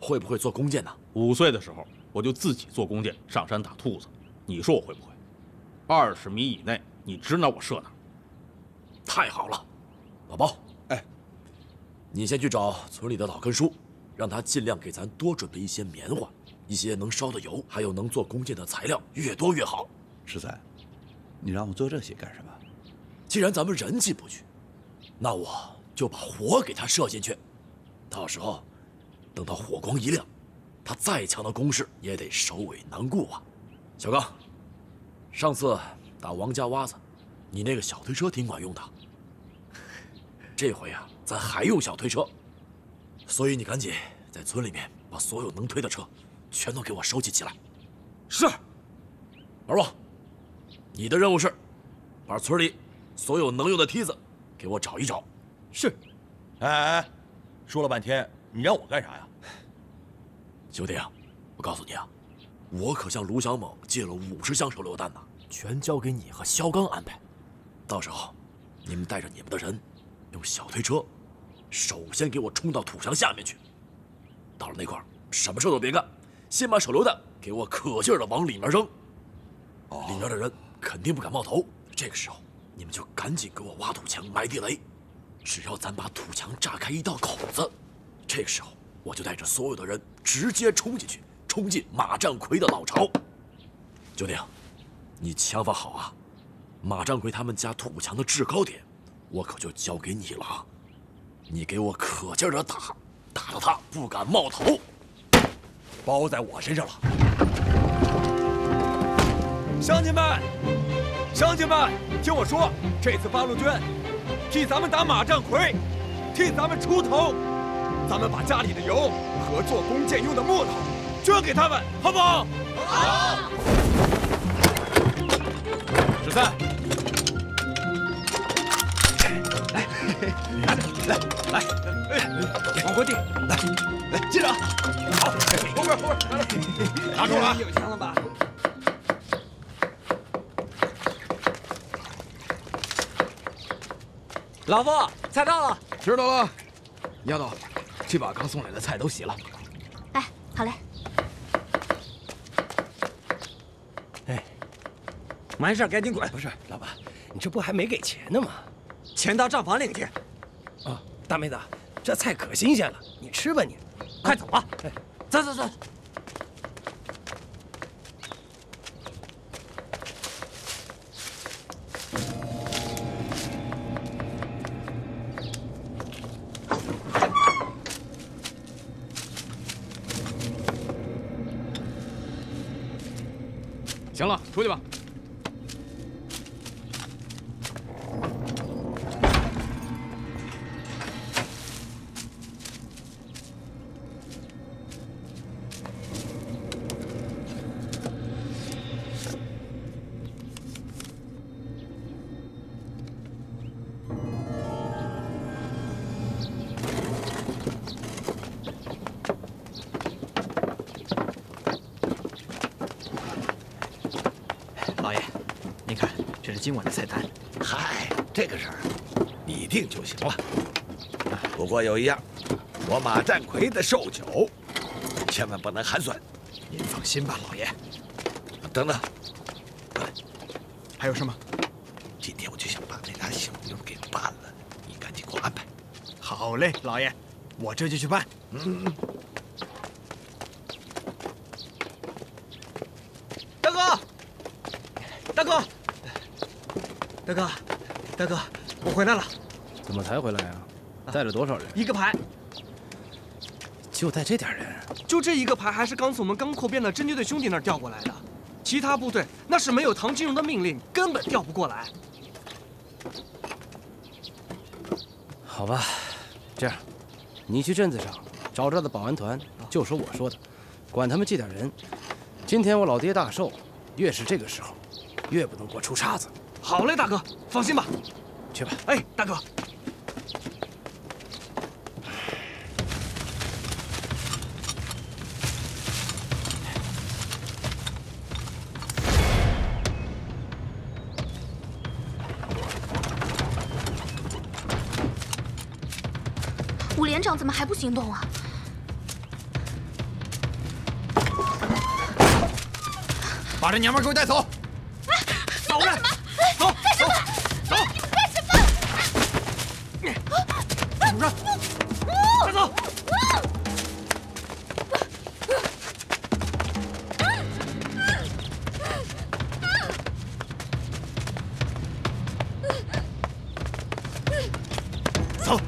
会不会做弓箭呢？5岁的时候我就自己做弓箭，上山打兔子。你说我会不会？20米以内，你指哪我射哪。太好了，老包。 你先去找村里的老根叔，让他尽量给咱多准备一些棉花、一些能烧的油，还有能做弓箭的材料，越多越好。十三，你让我做这些干什么？既然咱们人进不去，那我就把火给他射进去。到时候，等到火光一亮，他再强的攻势也得首尾难顾啊。小刚，上次打王家洼子，你那个小推车挺管用的。这回啊。 咱还用小推车，所以你赶紧在村里面把所有能推的车全都给我收集起来。是，老陆，你的任务是把村里所有能用的梯子给我找一找。是。哎，说了半天，你让我干啥呀？兄弟啊，我告诉你啊，我可向卢小猛借了50箱手榴弹呢，全交给你和肖刚安排。到时候你们带着你们的人，用小推车。 首先给我冲到土墙下面去，到了那块儿，什么事都别干，先把手榴弹给我可劲儿的往里面扔。里面的人肯定不敢冒头。这个时候，你们就赶紧给我挖土墙埋地雷。只要咱把土墙炸开一道口子，这个时候我就带着所有的人直接冲进去，冲进马占奎的老巢。兄弟，你枪法好啊！马占奎他们家土墙的制高点，我可就交给你了啊！ 你给我可劲儿的打，打到他不敢冒头。包在我身上了。乡亲们，乡亲们，听我说，这次八路军替咱们打马占魁，替咱们出头，咱们把家里的油和做弓箭用的木头捐给他们，好不好？好。十三，来。 王国弟，来，记着啊！好，后边，拿住了，有枪了吧？老傅，菜到了，知道了。丫头，去把刚送来的菜都洗了。哎，好嘞。哎，完事儿赶紧滚！不是，老板，你这不还没给钱呢吗？钱到账房领去。啊，大妹子。 这菜可新鲜了，你吃吧你，快走啊！哎，走。行了，出去吧。 今晚的菜单，嗨，这个事儿你定就行了。不过有一样，我马占魁的寿酒千万不能寒酸。您放心吧，老爷。等等，还有什么？今天我就想把那俩小妞给办了，你赶紧给我安排。好嘞，老爷，我这就去办。嗯。大哥。 大哥，我回来了。怎么才回来呀？带了多少人？一个排。就带这点人？就这一个排，还是刚从我们刚扩编的侦缉队兄弟那儿调过来的。其他部队那是没有唐金荣的命令，根本调不过来。好吧，这样，你去镇子上找这儿的保安团，就说我说的，管他们这点人。今天我老爹大寿，越是这个时候，越不能给我出岔子。 好嘞，大哥，放心吧，去吧。哎，大哥，武连长怎么还不行动啊？把这娘们给我带走！哎，走了。 走！你们干什么？怎么着？快走！走！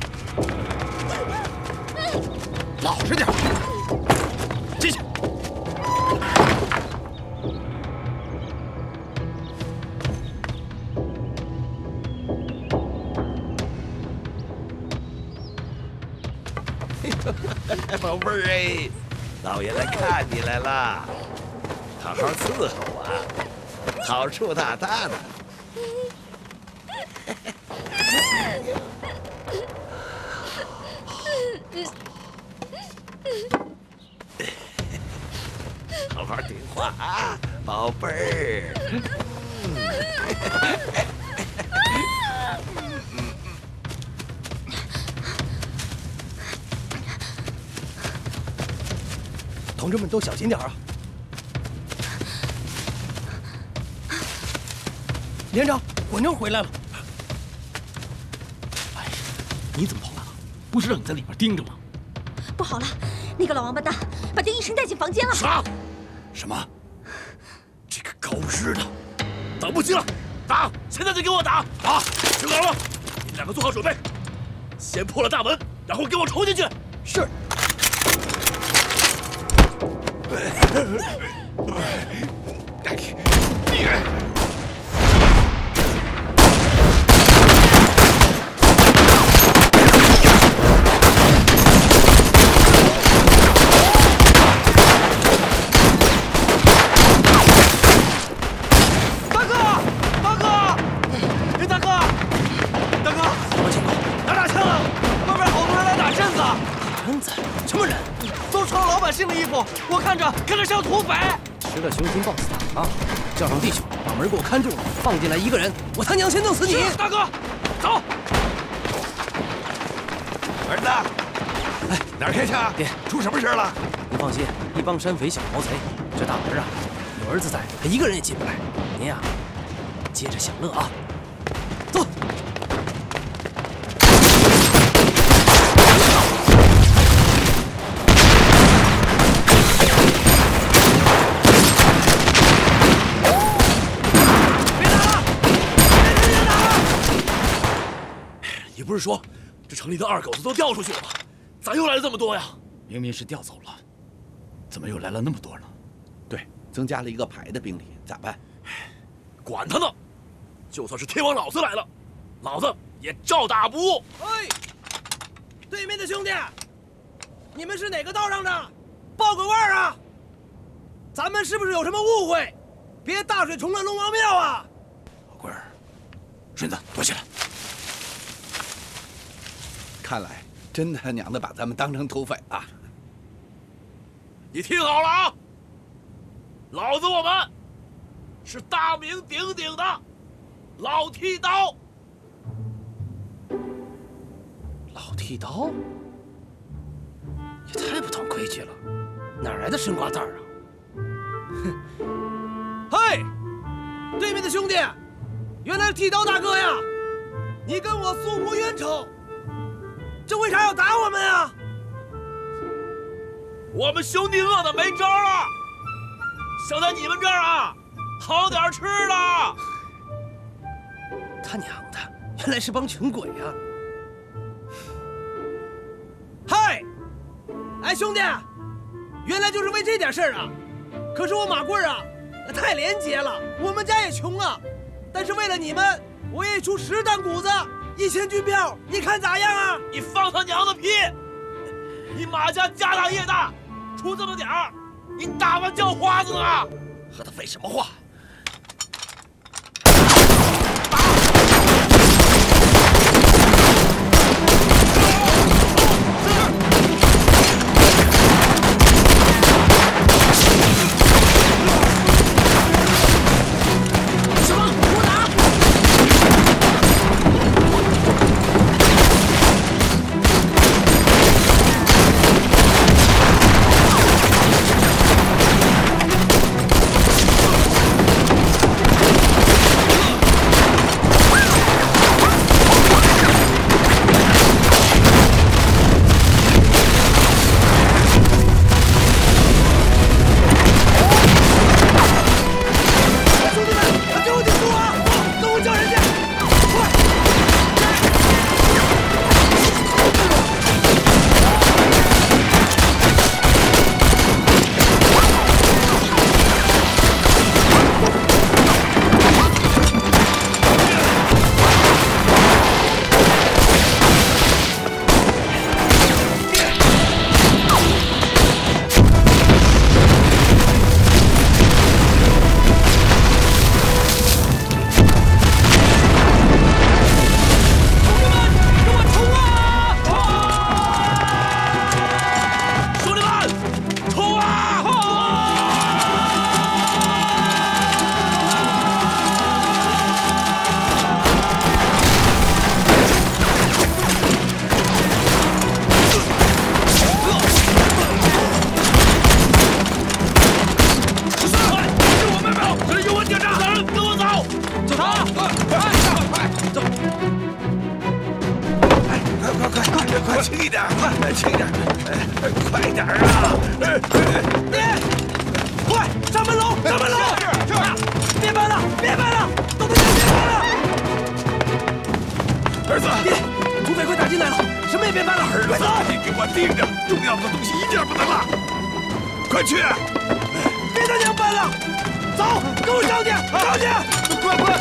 老实点，进去。 宝贝儿哎，老爷来看你来了，好好伺候啊，好处大大的。好好听话啊，宝贝儿。 同志们都小心点啊！连长，我妞回来了。哎，你怎么跑了？不是让你在里边盯着吗？不好了，那个老王八蛋把丁医生带进房间了。杀！什么？这个狗日的！等不及了，打！现在就给我打！打！听到了吗？你们两个做好准备，先破了大门，然后给我冲进去。是。 哎放进来一个人，我他娘先弄死你！大哥，走。儿子，哎，哪儿开枪啊？爹，出什么事了？您放心，一帮山匪小毛贼，这大门啊，有儿子在，他一个人也进不来。您呀，接着享乐啊！走。不是说，这城里的二狗子都调出去了吗？咋又来了这么多呀？明明是调走了，怎么又来了那么多呢？对，增加了一个排的兵力，咋办？管他呢，就算是天王老子来了，老子也照打不误。哎，对面的兄弟，你们是哪个道上的？报个腕啊！咱们是不是有什么误会？别大水冲了龙王庙啊！老棍儿，顺子，躲起来。 看来真他娘的把咱们当成土匪啊！你听好了啊，老子我们是大名鼎鼎的老剃刀。老剃刀也太不懂规矩了，哪来的生瓜蛋啊！哼！嘿，对面的兄弟，原来是剃刀大哥呀！你跟我素无冤仇。 这为啥要打我们呀？我们兄弟饿的没招了，想在你们这儿啊，讨点吃的。他娘的，原来是帮穷鬼呀！嗨，哎兄弟，原来就是为这点事儿啊！可是我马棍啊，太廉洁了，我们家也穷啊，但是为了你们，我也出10担谷子。 1000军票，你看咋样啊？你放他娘的屁！你马家家大业大，出这么点儿，你打完叫花子啊？和他废什么话？打！什么？给我打！ Oh, 快去！别再凉拌了，走，跟我上去，上去！快！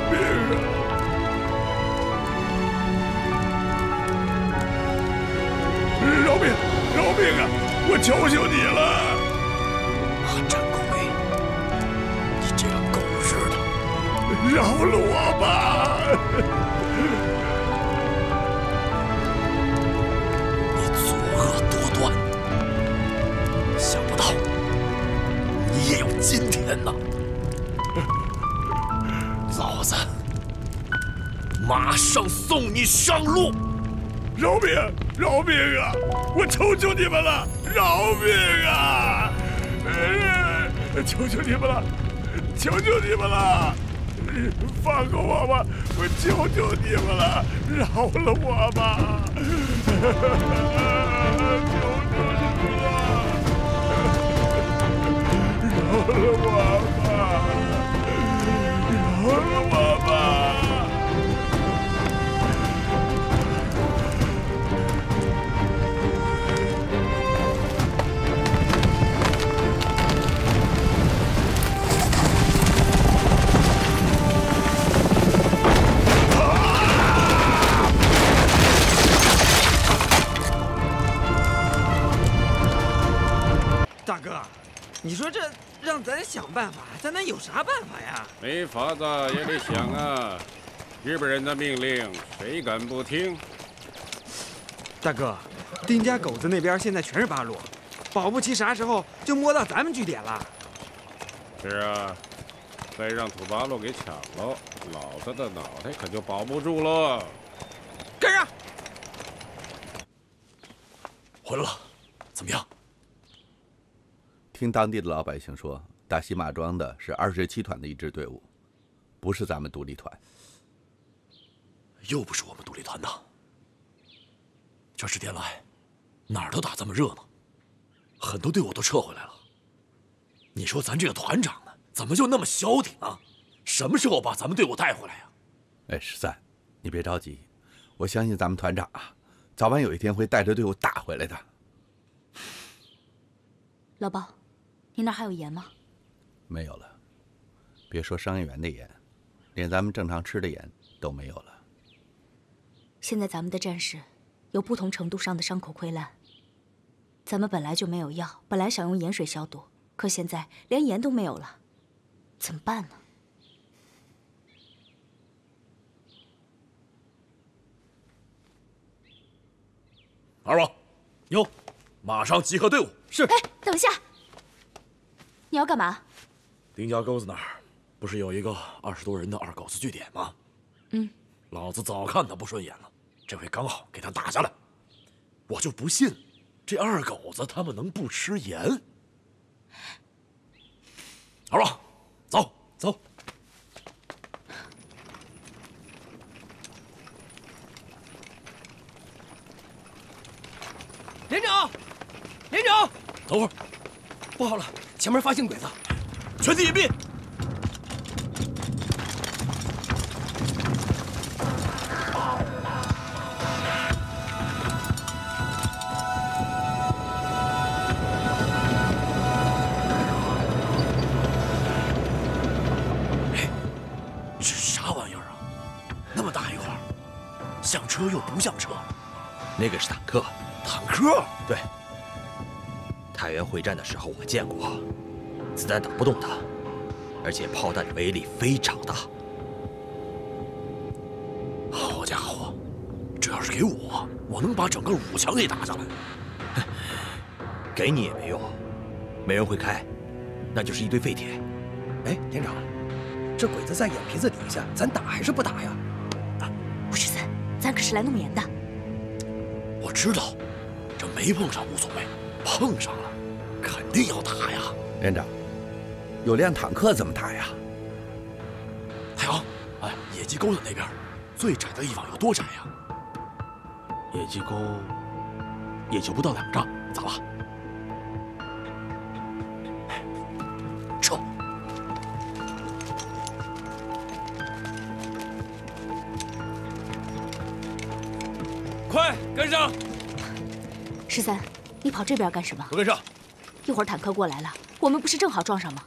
命啊！饶命！饶命啊！我求求你了！ 饶了我吧！你作恶多端，想不到你也有今天呐！老子马上送你上路！饶命！饶命啊！我求求你们了！饶命啊！求求你们了！求求你们了！ 放过我吧！我求求你们了，饶了我吧！求求你们了，饶了我吧！饶了我吧！你说这让咱想办法，咱能有啥办法呀？没法子也得想啊！日本人的命令谁敢不听？大哥，丁家狗子那边现在全是八路，保不齐啥时候就摸到咱们据点了。是啊，再让土八路给抢了，老子的脑袋可就保不住了。跟上！回来了，怎么样？ 听当地的老百姓说，打洗马庄的是27团的一支队伍，不是咱们独立团。又不是我们独立团的。这10天来，哪儿都打这么热闹，很多队伍都撤回来了。你说咱这个团长呢，怎么就那么消停啊？什么时候把咱们队伍带回来呀？哎，13，你别着急，我相信咱们团长啊，早晚有一天会带着队伍打回来的。老包。 您那还有盐吗？没有了，别说商业园的盐，连咱们正常吃的盐都没有了。现在咱们的战士有不同程度上的伤口溃烂，咱们本来就没有药，本来想用盐水消毒，可现在连盐都没有了，怎么办呢？二王，妞，马上集合队伍。是。哎，等一下。 你要干嘛？丁家沟子那儿不是有一个20多人的二狗子据点吗？嗯，老子早看他不顺眼了，这回刚好给他打下来。我就不信这二狗子他们能不吃盐。二娃，走走。连长，连长，等会儿，不好了！ 前面发现鬼子，全体隐蔽。哎，这啥玩意儿啊？那么大一块，像车又不像车。那个是坦克。坦克？对。 太原会战的时候，我见过，子弹打不动它，而且炮弹的威力非常大。好家伙，这要是给我，我能把整个5强给打下来。给你也没用，没人会开，那就是一堆废铁。哎，连长，这鬼子在眼皮子底下，咱打还是不打呀？啊，53，咱可是来弄盐的。我知道，这没碰上无所谓。 碰上了，肯定要打呀！连长，有辆坦克怎么打呀？海洋，哎，野鸡沟的那边最窄的地方有多窄呀？野鸡沟也就不到2丈，咋了？撤！快跟上！13。 你跑这边干什么？我跟上。一会儿坦克过来了，我们不是正好撞上吗？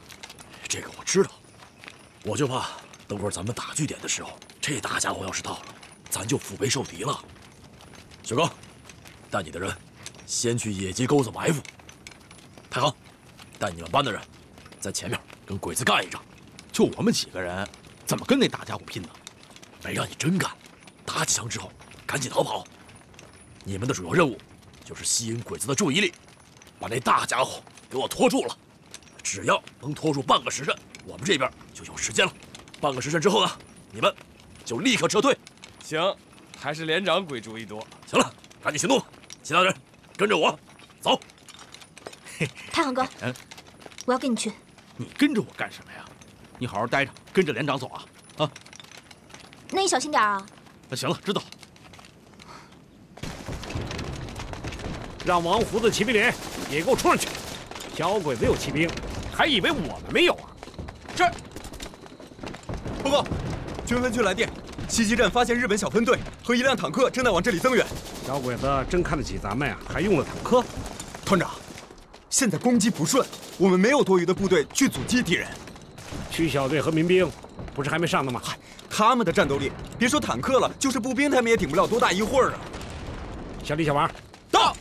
这个我知道，我就怕等会儿咱们打据点的时候，这大家伙要是到了，咱就腹背受敌了。雪糕，带你的人先去野鸡沟子埋伏。太行，带你们班的人在前面跟鬼子干一仗。就我们几个人，怎么跟那大家伙拼呢？没让你真干，打几枪之后赶紧逃跑。你们的主要任务就是吸引鬼子的注意力，把那大家伙给我拖住了。只要能拖住半个时辰，我们这边就有时间了。 半个时辰之后呢，你们就立刻撤退。行，还是连长鬼主意多。行了，赶紧行动吧！其他人跟着我走。太行哥，我要跟你去。你跟着我干什么呀？你好好待着，跟着连长走啊！啊，那你小心点啊。那行了，知道了。让王胡子、骑兵连也给我冲上去！小鬼子有骑兵，还以为我们没有啊？这。 报告，军分区来电，西极镇发现日本小分队和一辆坦克正在往这里增援。小鬼子真看得起咱们呀，还用了坦克？团长，现在攻击不顺，我们没有多余的部队去阻击敌人。区小队和民兵不是还没上呢吗？他们的战斗力，别说坦克了，就是步兵他们也顶不了多大一会儿啊。小李、小王，到，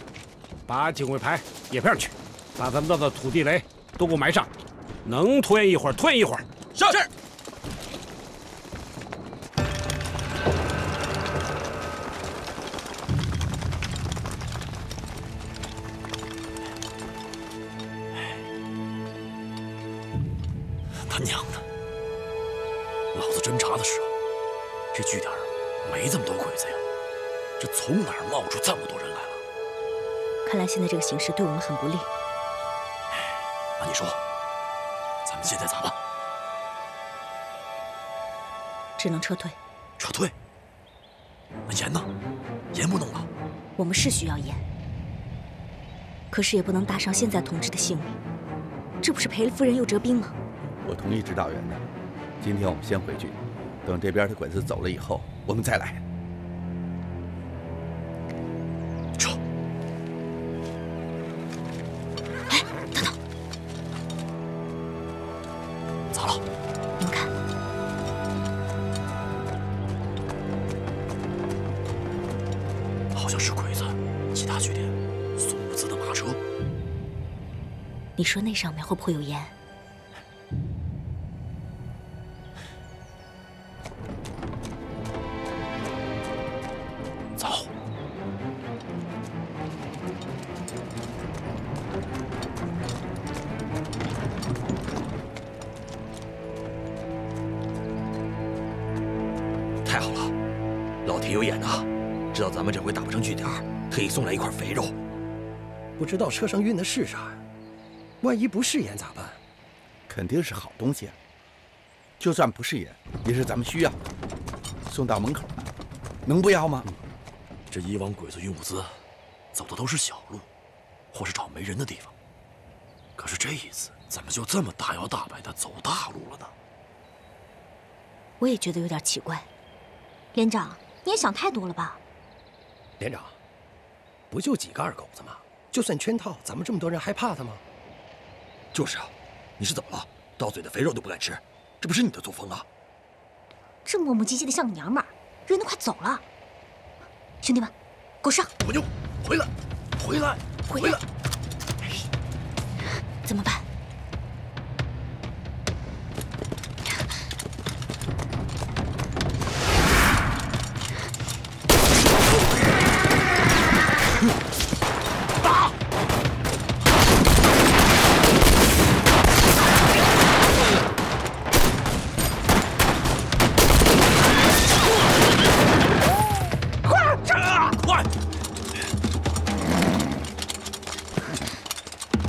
把警卫排也派上去，把咱们造的土地雷都给我埋上，能拖延一会儿拖延一会儿。是。 他娘的！老子侦查的时候，这据点没这么多鬼子呀，这从哪儿冒出这么多人来了？看来现在这个形势对我们很不利。那你说，咱们现在咋办？只能撤退。撤退？那盐呢？盐不弄了。我们是需要盐，可是也不能搭上现在同志的性命，这不是赔了夫人又折兵吗？ 我同意指导员的，今天我们先回去，等这边的鬼子走了以后，我们再来。撤！哎，等等，咋了？你们看，好像是鬼子，其他据点送物资的马车。你说那上面会不会有盐？ 咱们这回打不成据点，特意送来一块肥肉，不知道车上运的是啥，万一不是盐咋办？肯定是好东西，就算不是盐，也是咱们需要的。送到门口，能不要吗？这以往鬼子运物资，走的都是小路，或是找没人的地方。可是这一次，怎么就这么大摇大摆的走大路了呢？我也觉得有点奇怪，连长，你也想太多了吧？ 连长，不就几个二狗子吗？就算圈套，咱们这么多人还怕他吗？就是啊，你是怎么了？到嘴的肥肉都不敢吃，这不是你的作风啊！这磨磨唧唧的像个娘们儿，人都快走了。兄弟们，给我上！我就回来，回来，回来！哎，怎么办？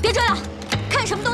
别追了，看什么东西！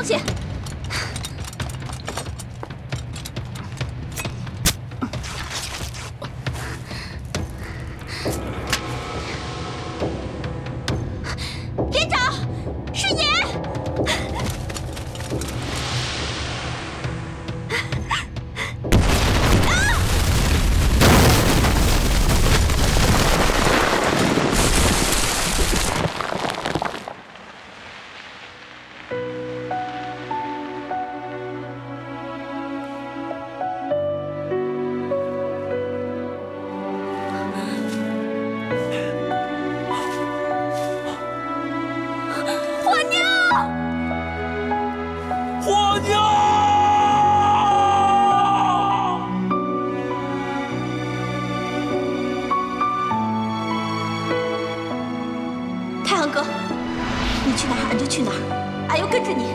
着你。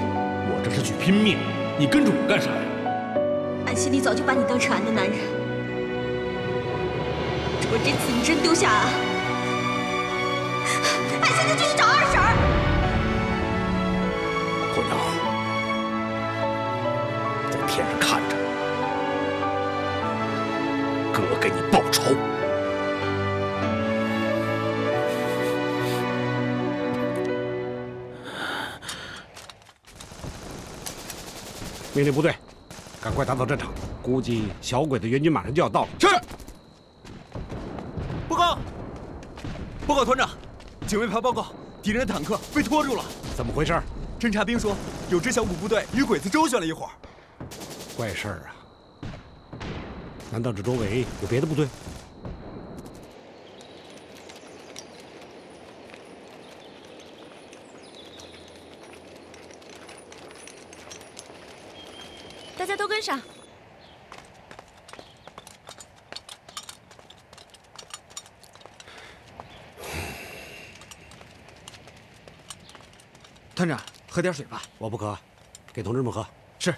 我这是去拼命，你跟着我干啥呀？俺心里早就把你当成俺的男人。如果这次你真丢下俺，俺现在就去找二婶儿。混账！ 天上看着，哥给你报仇！命令部队，赶快打扫战场，估计小鬼的援军马上就要到了。是。报告，报告团长，警卫排报告，敌人的坦克被拖住了。怎么回事？侦察兵说，有只小股部队与鬼子周旋了一会儿。 怪事儿啊！难道这周围有别的部队？大家都跟上！团长，喝点水吧。我不渴，给同志们喝。是。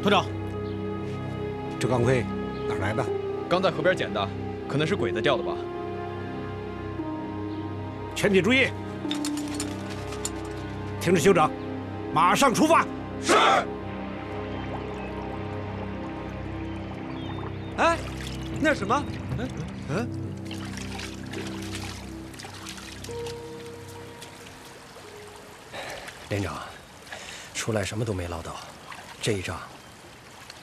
团长，这钢盔哪来的？刚在河边捡的，可能是鬼子掉的吧。全体注意，停止休整，马上出发。是。哎，那什么？嗯。连长，出来什么都没捞到，这一仗。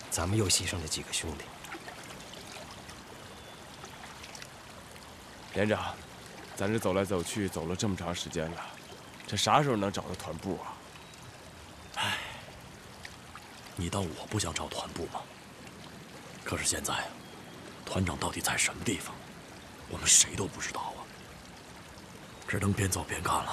咱们又牺牲了几个兄弟，连长，咱这走来走去走了这么长时间了，这啥时候能找到团部啊？哎，你当我不想找团部吗？可是现在，团长到底在什么地方，我们谁都不知道啊，只能边走边看了。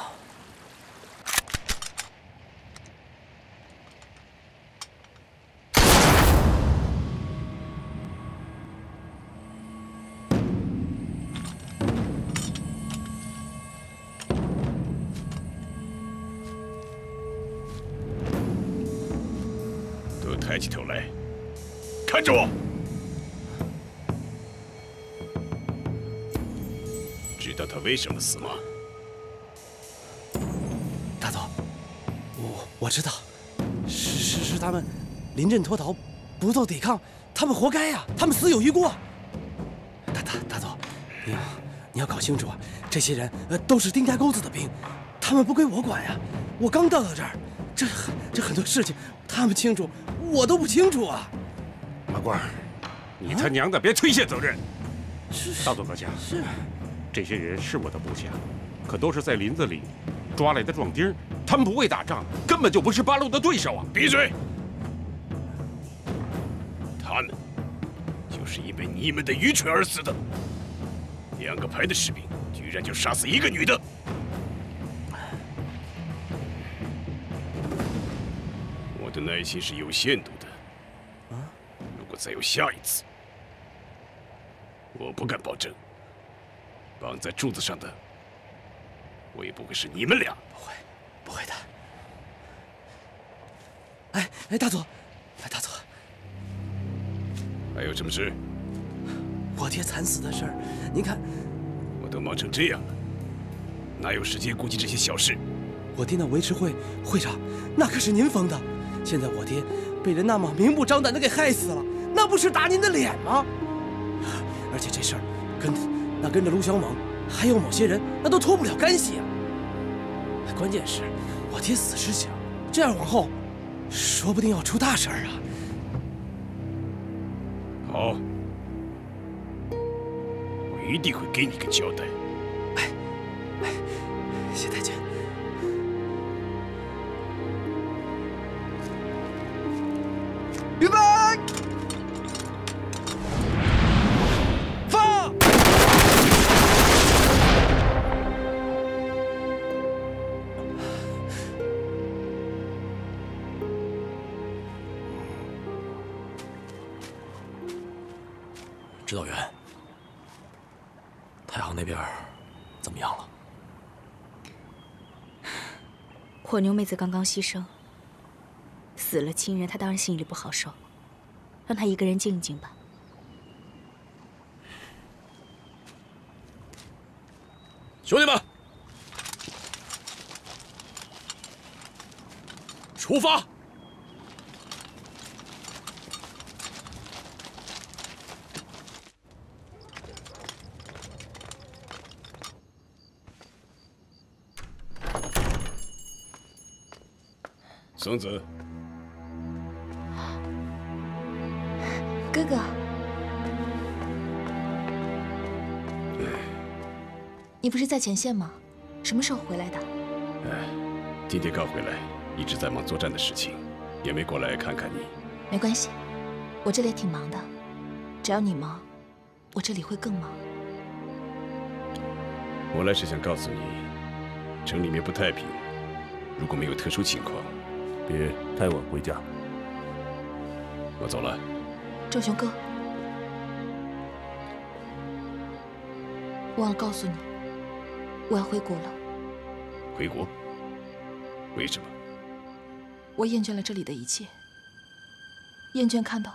抬起头来，看着我！知道他为什么死吗？大总，我知道，是他们临阵脱逃，不做抵抗，他们活该呀、啊，他们死有余辜啊！大总，你要搞清楚啊，这些人都是丁家沟子的兵，他们不归我管呀、啊，我刚调到这儿，这很多事情他们清楚。 我都不清楚啊，马官，你他娘的别推卸责任！大佐阁下，是这些人是我的部下，可都是在林子里抓来的壮丁，他们不会打仗，根本就不是八路的对手啊！闭嘴！他们就是因为你们的愚蠢而死的。2个排的士兵居然就杀死一个女的。 我的耐心是有限度的，如果再有下一次，我不敢保证绑在柱子上的我也不会是你们俩。不会的。哎，大佐，还有什么事？我爹惨死的事儿，您看，我都忙成这样了，哪有时间顾及这些小事？我爹那维持会会长，那可是您封的。 现在我爹被人那么明目张胆的给害死了，那不是打您的脸吗？而且这事儿跟着卢小猛，还有某些人，那都脱不了干系啊。关键是，我爹死是小，这样往后，说不定要出大事儿啊。好，我一定会给你个交代。哎，谢太君。 预备，放！指导员，太行那边怎么样了？火牛妹子刚刚牺牲，死了亲人，她当然心里不好受，让她一个人静一静吧。 兄弟们，出发！生子，哥哥。 你不是在前线吗？什么时候回来的？今天刚回来，一直在忙作战的事情，也没过来看看你。没关系，我这里也挺忙的，只要你忙，我这里会更忙。我来是想告诉你，城里面不太平，如果没有特殊情况，别太晚回家。我走了，周雄哥，忘了告诉你。 我要回国了。回国？为什么？我厌倦了这里的一切，厌倦看到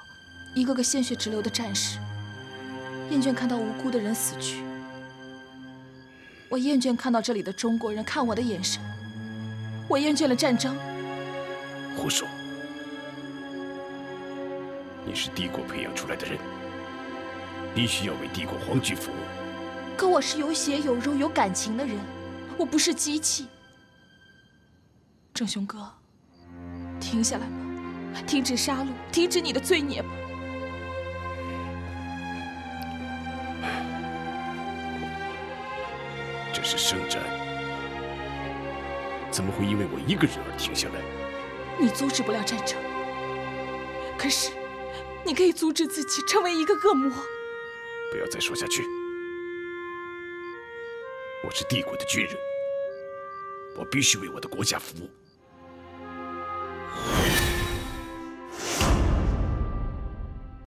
一个个鲜血直流的战士，厌倦看到无辜的人死去。我厌倦看到这里的中国人看我的眼神，我厌倦了战争。胡说！你是帝国培养出来的人，必须要为帝国皇军服务。 可我是有血有肉有感情的人，我不是机器。正雄哥，停下来吧，停止杀戮，停止你的罪孽吧。这是圣战，怎么会因为我一个人而停下来？你阻止不了战争，可是你可以阻止自己成为一个恶魔。不要再说下去。 我是帝国的军人，我必须为我的国家服务。